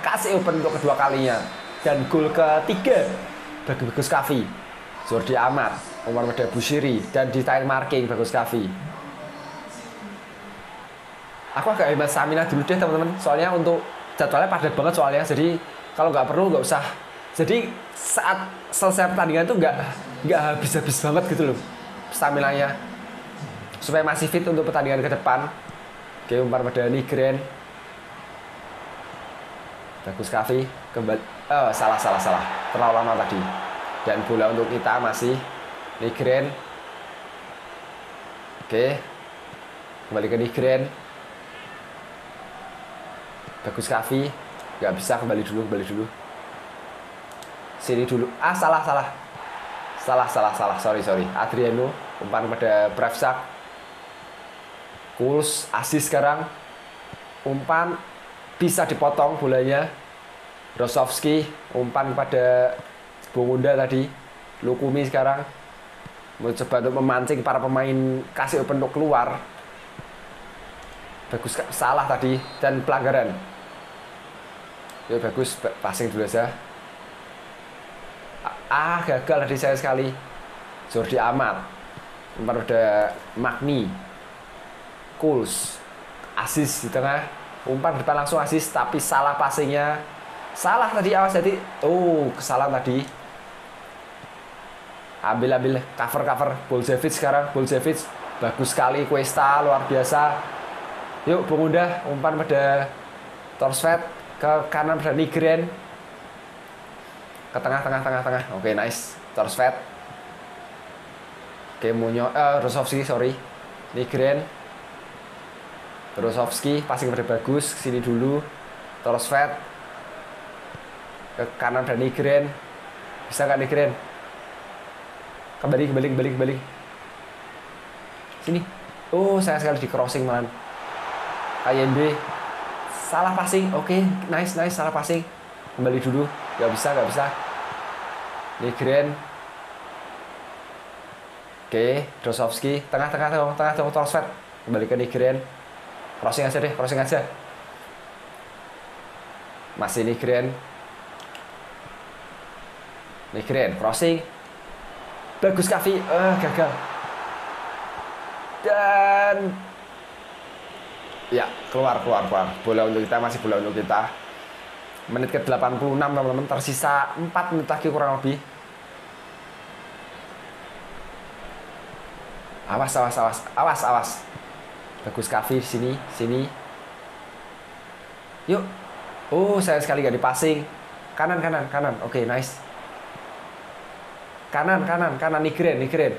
K A S Eupen untuk kedua kalinya. Dan gol ketiga bagi Bagus Kahfi. Jordi Amat, Umar pada Busiri, dan di time marking Bagus Kahfi. Aku agak hemat stamina dulu deh teman-teman, soalnya untuk jadwalnya padat banget soalnya. Jadi kalau nggak perlu nggak usah. Jadi saat selesai pertandingan tuh nggak nggak habis-habis banget gitu loh staminanya, supaya masih fit untuk pertandingan ke depan. Oke, Umar pada Nigren, Bagus Kahfi kembali. Oh, salah salah salah terlalu lama tadi. Dan bola untuk kita masih Nigren, Oke. Kembali ke Nigren. Bagus Kahfi. Nggak bisa, kembali dulu, kembali dulu. Sini dulu. Ah, salah, salah. Salah, salah, salah. Sorry, sorry. Adriano. Umpan pada Prevsak. Kuls. Asis sekarang. Umpan. Bisa dipotong bolanya. Rosofsky. Umpan pada Bungunda tadi. Lukumi sekarang. Mencoba untuk memancing para pemain K A S Eupen untuk keluar. Bagus, salah tadi. Dan pelanggaran. Ya bagus, passing dulu saja. Ah, gagal tadi saya sekali. Jordi Amat. Umpan pada Magni. Kuls. Asis di tengah. Umpan depan langsung asis, tapi salah passingnya. Salah tadi, awas tadi. Oh, kesalahan tadi. Ambil-ambil, cover-cover Bolsevich sekarang, Bolsevich bagus sekali, Questa luar biasa. Yuk, Bungunda, umpan pada Torsweat, ke kanan pada Nigren. Ke tengah-tengah-tengah-tengah, oke okay, nice, Torsweat. Oke, okay, Munoz, eh, Rosofsky, sorry, Nigren. Rosofsky, passing pada Bagus, sini dulu. Torsweat, ke kanan pada Nigren. Bisa nggak Nigren? Kembali, kembali, kembali, kembali. Sini. Oh, saya sekali di crossing malah. K N B. Salah passing. Oke, okay, nice, nice. Salah passing. Kembali dulu. Gak bisa, gak bisa. Nigren. Oke, okay, Drosowski. Tengah-tengah, tengah-tengah, tengah Torsweat. Kembali ke Nigren. Crossing aja deh, crossing aja. Masih Nigren. Nigren, crossing. Bagus Kahfi, uh, gagal. Dan ya, keluar, keluar, keluar. Bola untuk kita, masih bola untuk kita. Menit ke delapan puluh enam, teman-teman. Tersisa empat menit lagi kurang lebih. Awas, awas, awas. Awas, awas. Bagus Kahfi, sini, sini. Yuk. Oh, saya sekali gak dipasing. Kanan, kanan, kanan. Oke, okay, nice. Kanan, kanan, kanan, Nigren, Nigren.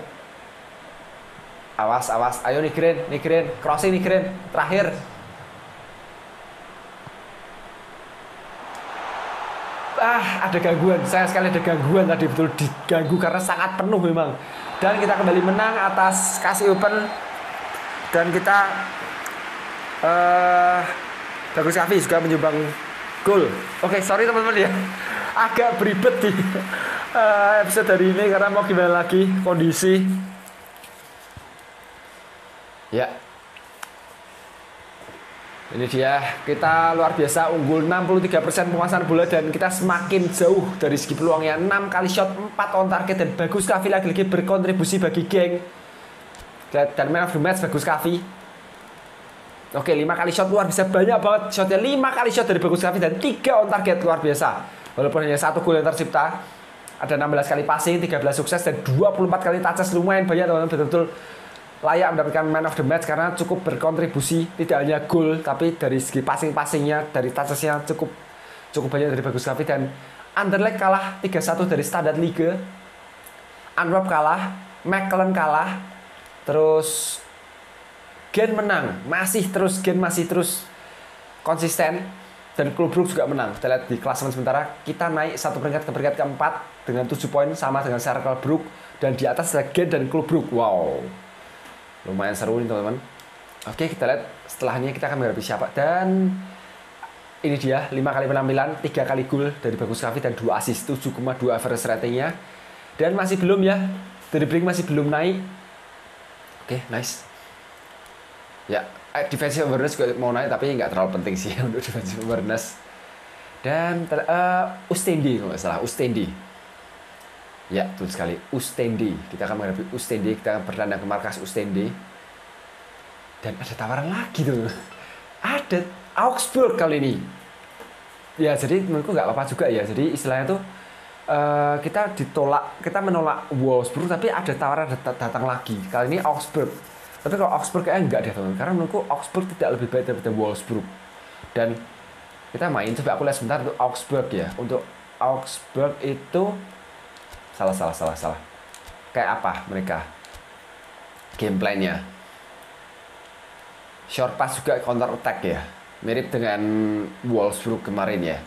Awas, awas, ayo Nigren, Nigren. Crossing Nigren, terakhir. Ah, ada gangguan, saya sekali ada gangguan tadi. Betul, diganggu karena sangat penuh memang. Dan kita kembali menang atas K A S Eupen. Dan kita uh, Bagus Kahfi juga menyumbang gol. Oke, okay, sorry teman-teman ya. Agak beribet di uh, episode hari ini karena mau gimana lagi kondisi ya. Ini dia, kita luar biasa unggul enam puluh tiga persen penguasaan bola dan kita semakin jauh dari segi peluangnya. Enam kali shot, empat on target dan Bagus Kahfi lagi-lagi berkontribusi bagi Genk dan man of the match Bagus Kahfi. Oke, lima kali shot luar biasa, banyak banget shotnya. Lima kali shot dari Bagus Kahfi dan tiga on target luar biasa. Walaupun hanya satu gol yang tercipta, ada enam belas kali passing, tiga belas sukses, dan dua puluh empat kali touches. Lumayan banyak teman-teman, betul-betul layak mendapatkan man of the match karena cukup berkontribusi tidak hanya gol, tapi dari segi passing-passingnya, dari touchesnya cukup cukup banyak dari Bagus Kahfi. Dan Underlag kalah tiga satu dari Standard Liga, Unwrap kalah, McKenzie kalah, terus Genk menang, masih terus Genk masih terus konsisten. Dan Club Brugge juga menang. Kita lihat di klasemen sementara, kita naik satu peringkat ke peringkat keempat dengan tujuh poin sama dengan Club Brugge. Dan di atas ada Genk dan Club Brugge. Wow, lumayan seru nih teman-teman. Oke, kita lihat setelahnya kita akan menghadapi siapa. Dan ini dia, lima kali penampilan, tiga kali gol dari Bagus Kahfi dan dua asis, tujuh koma dua average ratingnya. Dan masih belum ya, dribbling masih belum naik. Oke, nice. Ya, defensive awareness juga mau naik, tapi nggak terlalu penting sih untuk defensive awareness. Dan uh, Ustendi, kalau nggak salah, Ustendi. Ya, betul sekali, Ustendi. Kita akan menghadapi Ustendi, kita akan bertandang ke markas Ustendi. Dan ada tawaran lagi tuh. Ada Augsburg kali ini. Ya, jadi menurutku nggak apa-apa juga ya. Jadi istilahnya tuh, uh, kita ditolak, kita menolak Wolfsburg, tapi ada tawaran dat datang lagi. Kali ini Augsburg. Tapi kalau Augsburg kayaknya enggak deh teman-teman, karena menurutku Augsburg tidak lebih baik daripada Wolfsburg. Dan kita main, coba aku lihat sebentar untuk Augsburg ya. Untuk Augsburg itu salah salah salah salah. Kayak apa mereka? Game plan-nya. Short pass juga counter attack ya. Mirip dengan Wolfsburg kemarin ya.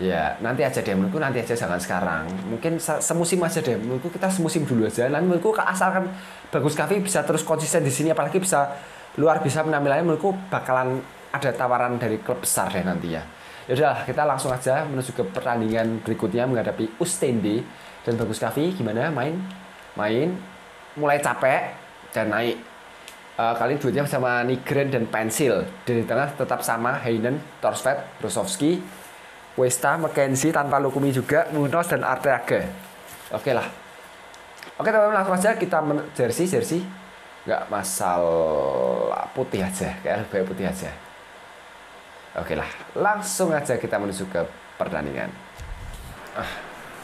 Ya, nanti aja deh menurutku, nanti aja jangan sekarang. Mungkin semusim aja deh menurutku, kita semusim dulu aja. Nanti menurutku asalkan Bagus Kahfi bisa terus konsisten di sini, apalagi bisa luar biasa penampilannya, menurutku bakalan ada tawaran dari klub besar deh nantinya. Ya udah, kita langsung aja menuju ke pertandingan berikutnya menghadapi Oostende. Dan Bagus Kahfi gimana main? Main mulai capek dan naik. Uh, kali duetnya sama Nigren dan Pencil. Dan di tengah tetap sama Heinen, Torsweat, Rosofsky, Questa, McKenzie tanpa Lukumi juga, Munoz dan Arteaga. Oke lah. Oke teman-teman, langsung aja kita jersey jersey nggak masalah, putih aja, kayak lebih putih aja. Oke lah, langsung aja kita menuju ke pertandingan. Ah.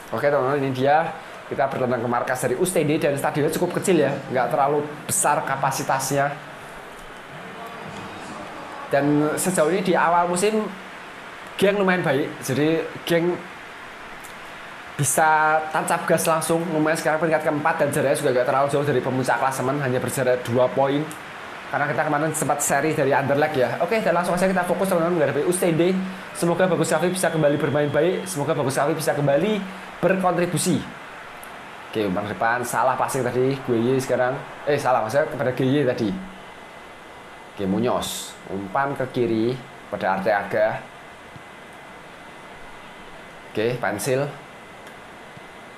Oke teman-teman, ini dia kita bertandang ke markas dari Oostende dan stadionnya cukup kecil ya, nggak terlalu besar kapasitasnya. Dan sejauh ini di awal musim Genk lumayan baik, jadi Genk bisa tancap gas langsung. Lumayan sekarang peringkat keempat dan jaraknya juga gak terlalu jauh dari pemuncak klasemen, hanya berjarak dua poin. Karena kita kemarin sempat seri dari Underlag ya. Oke, dan langsung saja kita fokus teman-teman menghadapi Oostende. Semoga Bagus Kahfi bisa kembali bermain baik, semoga Bagus Kahfi bisa kembali berkontribusi. Oke, Umar depan, salah passing tadi, Gueye sekarang, eh salah maksudnya kepada Gueye tadi. Oke, Munoz, umpan ke kiri pada Arteaga. Oke, Pensil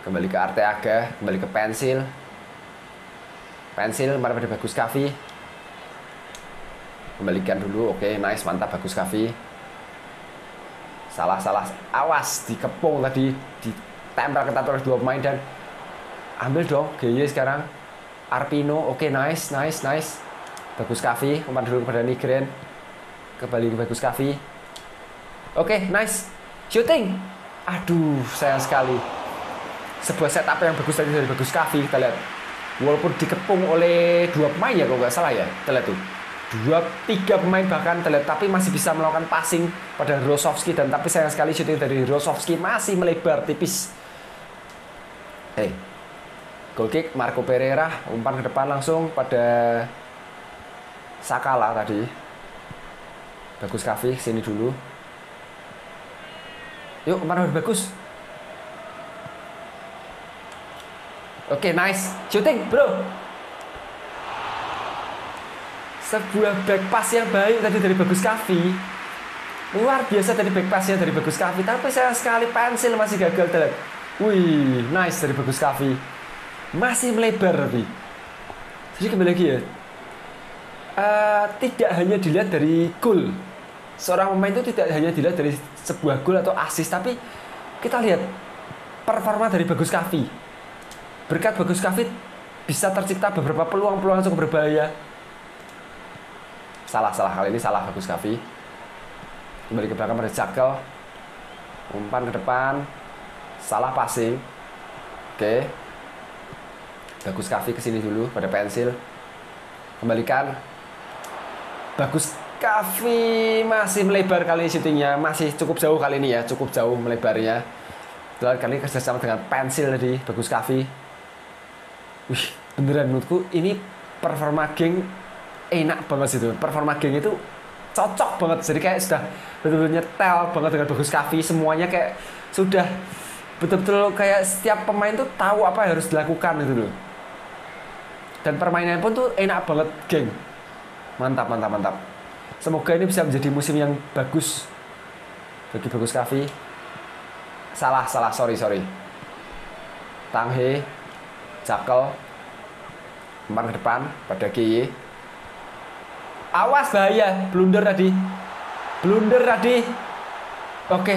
kembali ke Arteaga, kembali ke Pensil. Pensil kemarin pada Bagus Kahfi, kembalikan dulu. Oke, nice, mantap Bagus Kahfi. Salah-salah, awas dikepung tadi, ditempel ketat oleh dua pemain dan ambil dong. Geye sekarang, Arpino. Oke, nice, nice, nice. Bagus Kahfi umpan dulu kepada Nigren, kembali ke Bagus Kahfi. Oke, nice, shooting. Aduh, sayang sekali. Sebuah setup yang bagus tadi dari Bagus Kahfi, kita lihat. Walaupun dikepung oleh dua pemain ya, kalau nggak salah ya. Kita lihat tuh, dua, tiga pemain bahkan, terlihat, tapi masih bisa melakukan passing pada Rosofsky. Dan tapi sayang sekali shooting dari Rosofsky masih melebar tipis. Eh, hey. Goal kick Marco Pereira, umpan ke depan langsung pada Sakala tadi. Bagus Kahfi sini dulu. Yuk, umpan bagus. Oke, nice. Shooting, bro. Sebuah back pass yang baik tadi dari Bagus Kahfi. Luar biasa tadi back passnya dari Bagus Kahfi. Tapi sayang sekali Pensil masih gagal tadi. Wih, nice dari Bagus Kahfi. Masih melebar tapi. Jadi kembali lagi ya. Uh, tidak hanya dilihat dari goal. Seorang pemain itu tidak hanya dilihat dari sebuah gol atau assist, tapi kita lihat performa dari Bagus Kahfi. Berkat Bagus Kahfi bisa tercipta beberapa peluang-peluang cukup berbahaya. Salah-salah kali ini, salah Bagus Kahfi. Kembali ke belakang pada Jackal. Umpan ke depan. Salah passing. Oke. Bagus Kahfi ke sini dulu pada Pensil. Kembalikan. Bagus Kahfi masih melebar kali ini syutingnya, masih cukup jauh kali ini ya, cukup jauh melebarnya. Lalu kali ini kerjasama dengan Pensil tadi, Bagus Kahfi. Wih, beneran menurutku ini performa Genk enak banget sih tuh. Performa Genk itu cocok banget, jadi kayak sudah betul-betul nyetel banget dengan Bagus Kahfi. Semuanya kayak sudah betul-betul kayak setiap pemain tuh tahu apa yang harus dilakukan itu loh. Dan permainan pun tuh enak banget Genk. Mantap, mantap, mantap. Semoga ini bisa menjadi musim yang bagus bagi Bagus Kahfi. Salah, salah, sorry, sorry. Tanghe, Jackal, umpan ke depan pada G Y. Awas bahaya, blunder tadi, blunder tadi. Oke,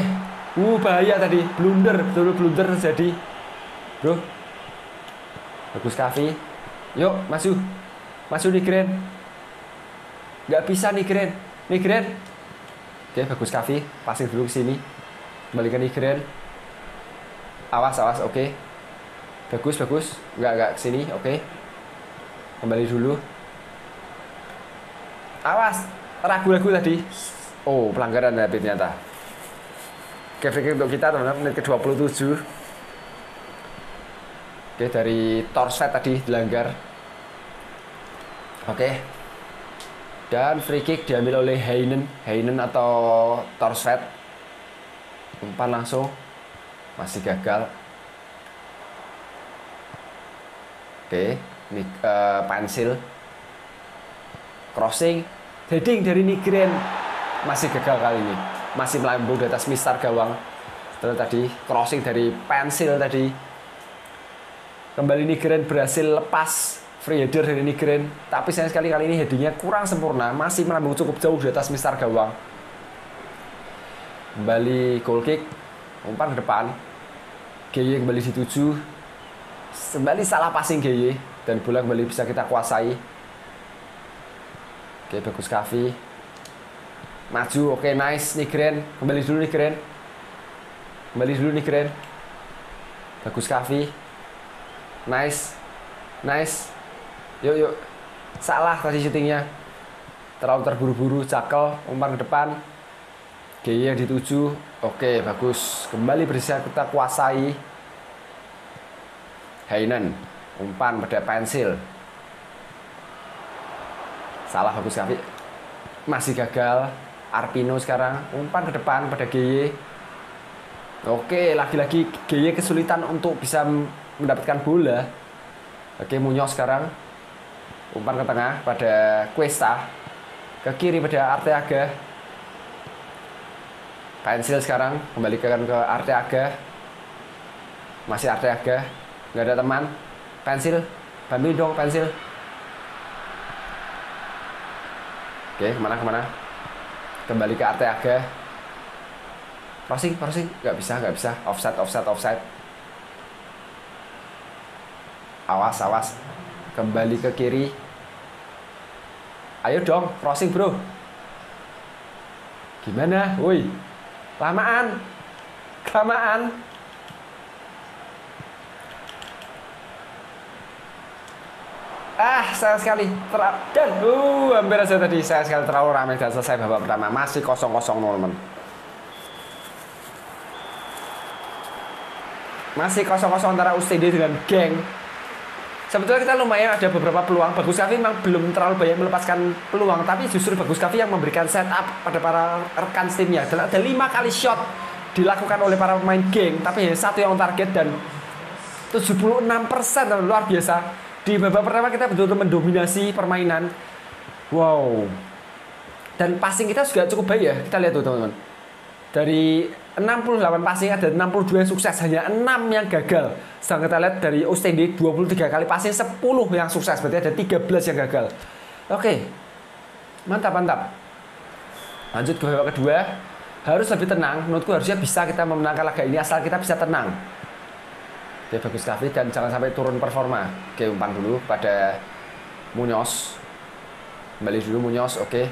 uh bahaya tadi, blunder, betul blunder terjadi, bro. Bagus Kahfi, yuk masuk, masuk di Nigren. Nggak bisa Nigren, Nigren. Oke, Bagus Kahfi passing dulu ke sini, kembali ke Nigren. Awas, awas, oke. Bagus, bagus. Nggak, nggak ke sini, oke. Kembali dulu. Awas, ragu-ragu tadi. Oh, pelanggaran tapi ternyata. Oke, free kick untuk kita teman-teman, menit ke dua puluh tujuh. Oke, dari Torsweat tadi dilanggar. Oke. Dan free kick diambil oleh Heinen, Heinen atau Torsweat. Umpan langsung, masih gagal. Oke, ini uh, Pencil. Crossing, heading dari Nigren. Masih gagal kali ini. Masih melambung di atas mistar gawang. Terus tadi crossing dari Pencil tadi. Kembali Nigren berhasil lepas free header dari Nigren, tapi sayang sekali kali ini headingnya kurang sempurna, masih melambung cukup jauh di atas mistar gawang. Kembali goal kick, umpan ke depan. G Y kembali dituju. Kembali salah passing G Y dan bola kembali bisa kita kuasai. Oke, Bagus Kahfi. Maju, oke nice Nigren. Kembali dulu Nigren. Kembali dulu Nigren. Bagus Kahfi. Nice, nice. Yuk, yuk. Salah tadi syutingnya. Terlalu terburu-buru, cakel, umpan ke depan. G Y yang dituju. Oke, bagus. Kembali berhasil kita kuasai. Heinen, umpan pada Pencil. Salah Bagus Kahfi. Masih gagal. Arpino sekarang, umpan ke depan pada G Y. Oke, lagi-lagi G Y kesulitan untuk bisa mendapatkan bola. Oke, Munoz sekarang umpan ke tengah pada Questa, ke kiri pada Arteaga. Pencil sekarang kembalikan ke Arteaga, masih Arteaga, nggak ada teman. Pencil, bantuin dong Pencil. Oke, kemana kemana? Kembali ke Arteaga. Crossing, crossing, nggak bisa, nggak bisa. Offside, offside, offside. Awas, awas. Kembali ke kiri. Ayo dong, crossing bro. Gimana? Woi, lamaan, kelamaan. Ah, sayang sekali. Terlalu, dan uh, hampir aja tadi. Sayang sekali terlalu ramai dan selesai babak pertama. Masih kosong kosong teman-teman. Masih kosong kosong antara U C D dengan Genk. Sebetulnya kita lumayan ada beberapa peluang. Bagus Kahfi memang belum terlalu banyak melepaskan peluang, tapi justru Bagus Kahfi yang memberikan setup pada para rekan timnya. Ada lima kali shot dilakukan oleh para pemain Genk, tapi hanya satu yang on target dan tujuh puluh enam persen luar biasa. Di babak pertama kita betul-betul mendominasi permainan. Wow. Dan passing kita juga cukup baik ya. Kita lihat tuh teman-teman. Dari enam puluh delapan passing ada enam puluh dua yang sukses, hanya enam yang gagal. Sedangkan kita lihat dari U S T D dua puluh tiga kali passing, sepuluh yang sukses, berarti ada tiga belas yang gagal. Oke, mantap mantap. Lanjut ke babak kedua, harus lebih tenang. Menurutku harusnya bisa kita memenangkan laga ini asal kita bisa tenang. Oke, Bagus Kahfi dan jangan sampai turun performa. Oke, umpan dulu pada Munoz. Kembali dulu Munoz, oke.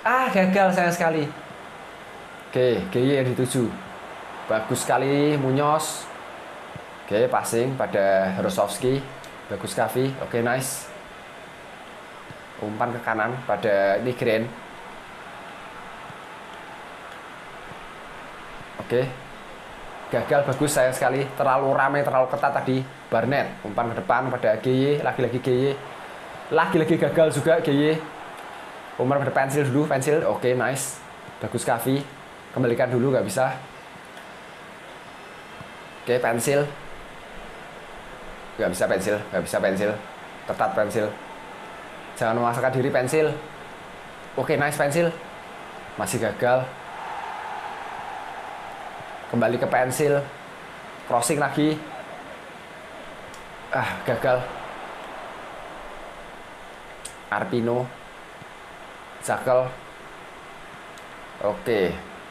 Ah, gagal sayang sekali. Oke, G Y yang dituju. Bagus sekali Munoz. Oke, passing pada Rosofsky. Bagus Kahfi. Oke, nice. Umpan ke kanan pada Nigren. Oke. Gagal, bagus sayang sekali. Terlalu ramai, terlalu ketat tadi. Barnet, umpan ke depan pada G Y. Lagi-lagi G Y. Lagi-lagi gagal juga G Y. Umar pada Pencil dulu, Pencil. Oke, nice. Bagus Kahfi. Kembalikan dulu, nggak bisa. Oke, Pencil. Nggak bisa Pencil, nggak bisa Pencil. Ketat Pencil. Jangan memaksakan diri Pencil. Oke, nice Pencil. Masih gagal. Kembali ke Pencil. Crossing lagi. Ah, gagal. Arpino. Jakel. Oke.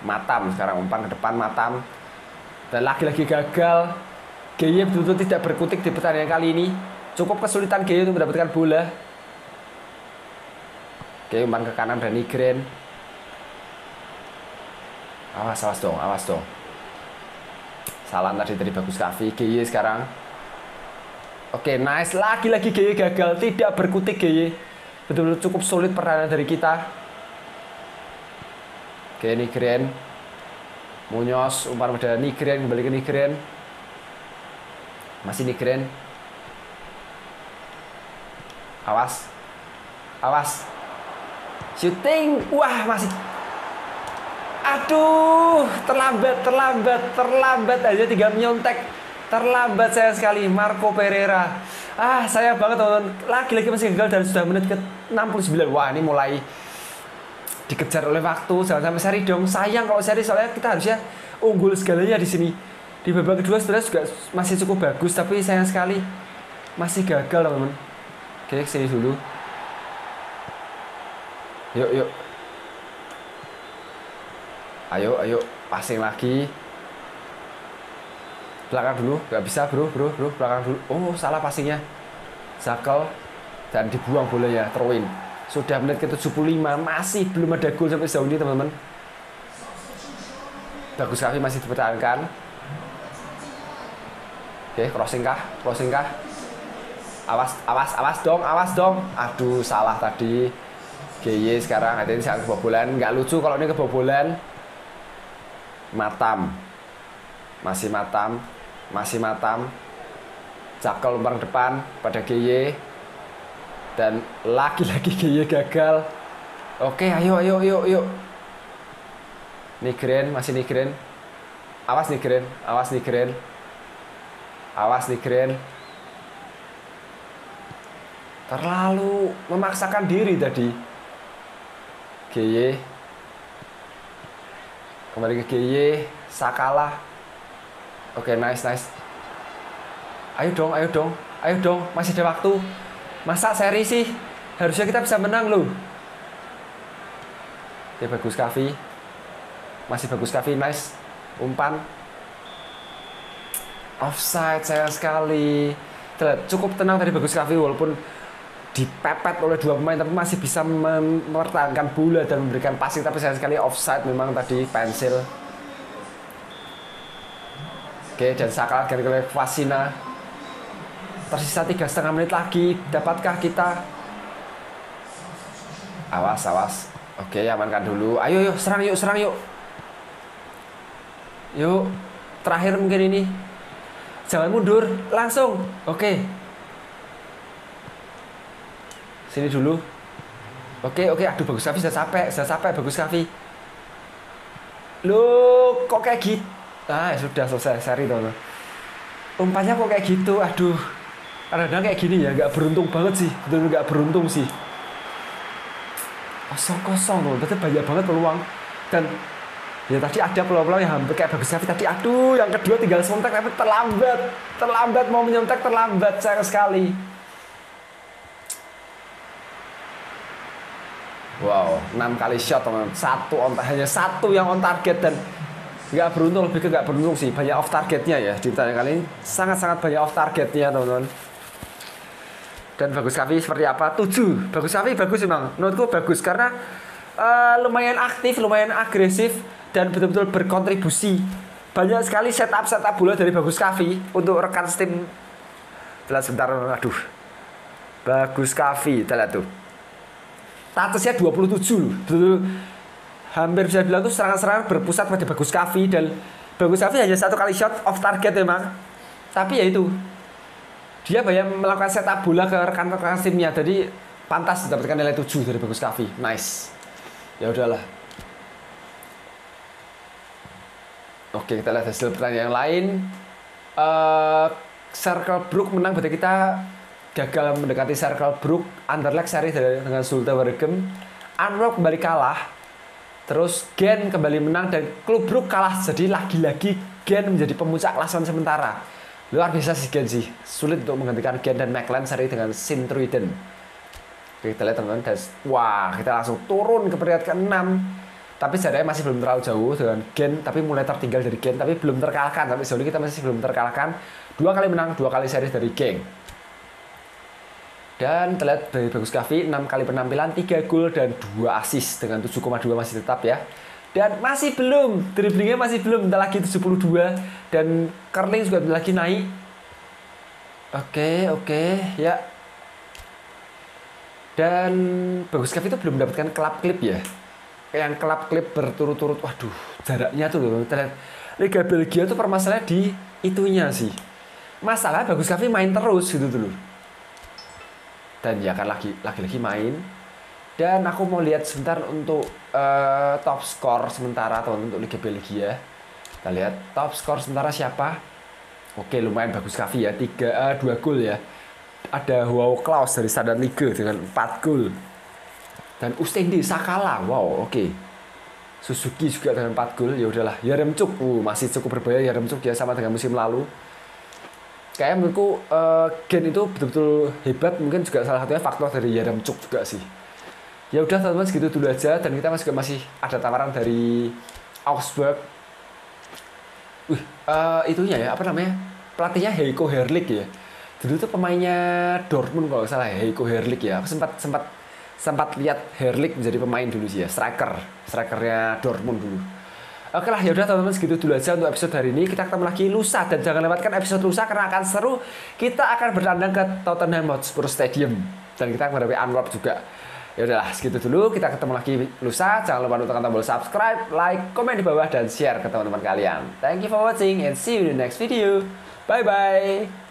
Matam sekarang umpan ke depan Matam dan lagi-lagi gagal. G Y betul-betul tidak berkutik di pertandingan kali ini. Cukup kesulitan G Y untuk mendapatkan bola. Oke, umpan ke kanan dan Nigren. Awas, awas dong, awas dong. Salah tadi dari Bagus Kahfi. G Y sekarang. Oke, nice. Lagi-lagi G Y gagal, tidak berkutik G Y. Betul-betul cukup sulit pertahanan dari kita. Oke, Nigren. Munoz umpan pada Nigren, kembali ke Nigren. Masih Nigren. Awas. Awas. Shooting. Wah, masih. Aduh, terlambat, terlambat, terlambat aja tiga menyontek. Terlambat saya sekali, Marco Pereira. Ah, saya banget teman-teman. Lagi-lagi masih gagal dan sudah menit ke enam puluh sembilan. Wah, ini mulai dikejar oleh waktu. Jangan sampai seri dong. Sayang kalau seri, soalnya kita harusnya unggul segalanya di sini. Di babak kedua sebenarnya juga masih cukup bagus, tapi sayang sekali masih gagal teman-teman. Oke, sini dulu. Yuk, yuk. Ayo, ayo, passing lagi. Belakang dulu, nggak bisa bro, bro, bro, belakang dulu. Oh, salah passingnya. Zakel dan dibuang bolanya, throw-in. Sudah menit ke tujuh puluh lima, masih belum ada gol sampai sejauh ini teman-teman. Bagus Kahfi masih dipertahankan. Oke, crossing kah, crossing kah. Awas, awas, awas dong, awas dong. Aduh, salah tadi. G Y sekarang, hati-hati sangat kebobolan. Nggak lucu kalau ini kebobolan. Matam. Masih matam. Masih matam. Cakal lempar depan pada G Y. Dan lagi-lagi G Y gagal. Oke, ayo, ayo, ayo, ayo. Nigren, masih Nigren. Awas Nigren, awas Nigren. Awas Nigren. Terlalu memaksakan diri tadi. G Y. Kembali ke G Y. Sakala. Oke, nice, nice. Ayo dong, ayo dong. Ayo dong, masih ada waktu. Masa seri sih? Harusnya kita bisa menang loh. Ya, Bagus Kahfi. Masih Bagus Kahfi, nice. Umpan. Offside, sayang sekali. Cukup tenang tadi Bagus Kahfi, walaupun dipepet oleh dua pemain, tapi masih bisa mempertahankan bola dan memberikan passing. Tapi sayang sekali offside memang tadi Pencil. Oke, dan Sakala gara-gara Kvasina. Tersisa tiga setengah menit lagi. Dapatkah kita? Awas, awas. Oke, amankan dulu. Ayo, yuk, serang yuk, serang yuk. Yuk, terakhir mungkin ini. Jangan mundur, langsung. Oke. Sini dulu. Oke, oke. Aduh, Bagus Kahfi, saya capek. Saya capek, Bagus Kahfi. Loh, kok kayak gitu? Ah, sudah selesai. Seri, teman-teman. Umpannya kok kayak gitu? Aduh. Kadang-kadang kayak gini ya. Nggak beruntung banget sih. Betul, nggak beruntung sih. Kosong-kosong, loh. Betul, banyak banget peluang. Dan... ya tadi ada peluang-peluang yang hampir kayak Bagus Kahfi tadi. Aduh, yang kedua tinggal sementek tapi terlambat. Terlambat, mau menyontek terlambat. Sayang sekali. Wow, enam kali shot teman-teman. Satu on, hanya satu yang on target. Dan nggak beruntung, lebih ke nggak beruntung sih. Banyak off targetnya ya. Di pertandingan kali ini sangat-sangat banyak off targetnya teman-teman. Dan Bagus Kahfi seperti apa? tujuh. Bagus Kahfi bagus memang. Menurutku bagus karena uh, lumayan aktif, lumayan agresif. Dan betul-betul berkontribusi. Banyak sekali setup-setup bola dari Bagus Kahfi untuk rekan tim. Telah sebentar, aduh. Bagus Kahfi, telah tuh. Statusnya dua puluh tujuh, betul. Hampir bisa bilang tuh serangan-serangan berpusat pada Bagus Kahfi. Dan Bagus Kahfi hanya satu kali shot off target memang. Tapi ya itu, dia banyak melakukan setup bola ke rekan-rekan timnya. Jadi pantas mendapatkan nilai tujuh dari Bagus Kahfi. Nice. Ya udahlah. Oke, kita lihat hasil pertandingan yang lain. Uh, Circle Brugge menang, berarti kita gagal mendekati Circle Brugge. Underlag seri dengan Zulte Waregem. Unlock kembali kalah. Terus Genk kembali menang dan Club Brugge kalah. Jadi lagi-lagi Genk menjadi pemuncak klasemen sementara. Luar biasa sih Genk sih. Sulit untuk menggantikan Genk dan McLaren seri dengan Sintruiden. Oke, kita lihat teman-teman. Wah, kita langsung turun ke peringkat keenam. Tapi jaraknya masih belum terlalu jauh dengan Genk, tapi mulai tertinggal dari Genk, tapi belum terkalahkan. Tapi sejauh ini kita masih belum terkalahkan. Dua kali menang, dua kali seri dari Genk. Dan terlihat dari Bagus Kahfi, enam kali penampilan, tiga gol dan dua assist dengan tujuh koma dua masih tetap ya. Dan masih belum, dribblingnya masih belum, bentar lagi tujuh puluh dua. Dan curling juga bentar lagi naik. Oke, oke, ya. Dan Bagus Kahfi itu belum mendapatkan klub klip ya. Yang klub-klub berturut-turut, waduh, jaraknya tuh loh. Liga Belgia tuh permasalahannya di itunya sih. Masalah Bagus Kahfi main terus gitu dulu. Dan ya kan lagi-lagi main. Dan aku mau lihat sebentar untuk uh, top skor sementara teman untuk Liga Belgia. Kita lihat top skor sementara siapa. Oke, lumayan bagus Kahfi ya, tiga dua gol ya. Ada Hugo Claus dari Standard Liga dengan empat gol. Dan Ustendi Sakala, wow, oke. Suzuki juga dengan empat gol, ya udahlah. Yaremchuk, uh, masih cukup berbahaya Yaremchuk ya, sama dengan musim lalu. Kayaknya menurutku uh, Genk itu betul-betul hebat, mungkin juga salah satunya faktor dari Yaremchuk juga sih. Ya udah teman-teman, segitu dulu aja, dan kita juga masih ada tawaran dari Augsburg. Wih, uh, itunya ya, apa namanya? Pelatihnya Heiko Herrlich ya. Dulu tuh pemainnya Dortmund kalau nggak salah, Heiko Herrlich ya. Aku sempat sempat sempat lihat Herrlich menjadi pemain dulu sih ya, striker, strikernya Dortmund dulu. Oke lah, ya udah teman-teman, segitu dulu aja untuk episode hari ini. Kita ketemu lagi lusa, dan jangan lewatkan episode lusa karena akan seru. Kita akan bertandang ke Tottenham Hotspur Stadium, dan kita akan menghadapi Antwerp juga. Ya udahlah, segitu dulu. Kita ketemu lagi lusa. Jangan lupa untuk tekan tombol subscribe, like, komen di bawah, dan share ke teman-teman kalian. Thank you for watching and see you in the next video. Bye-bye.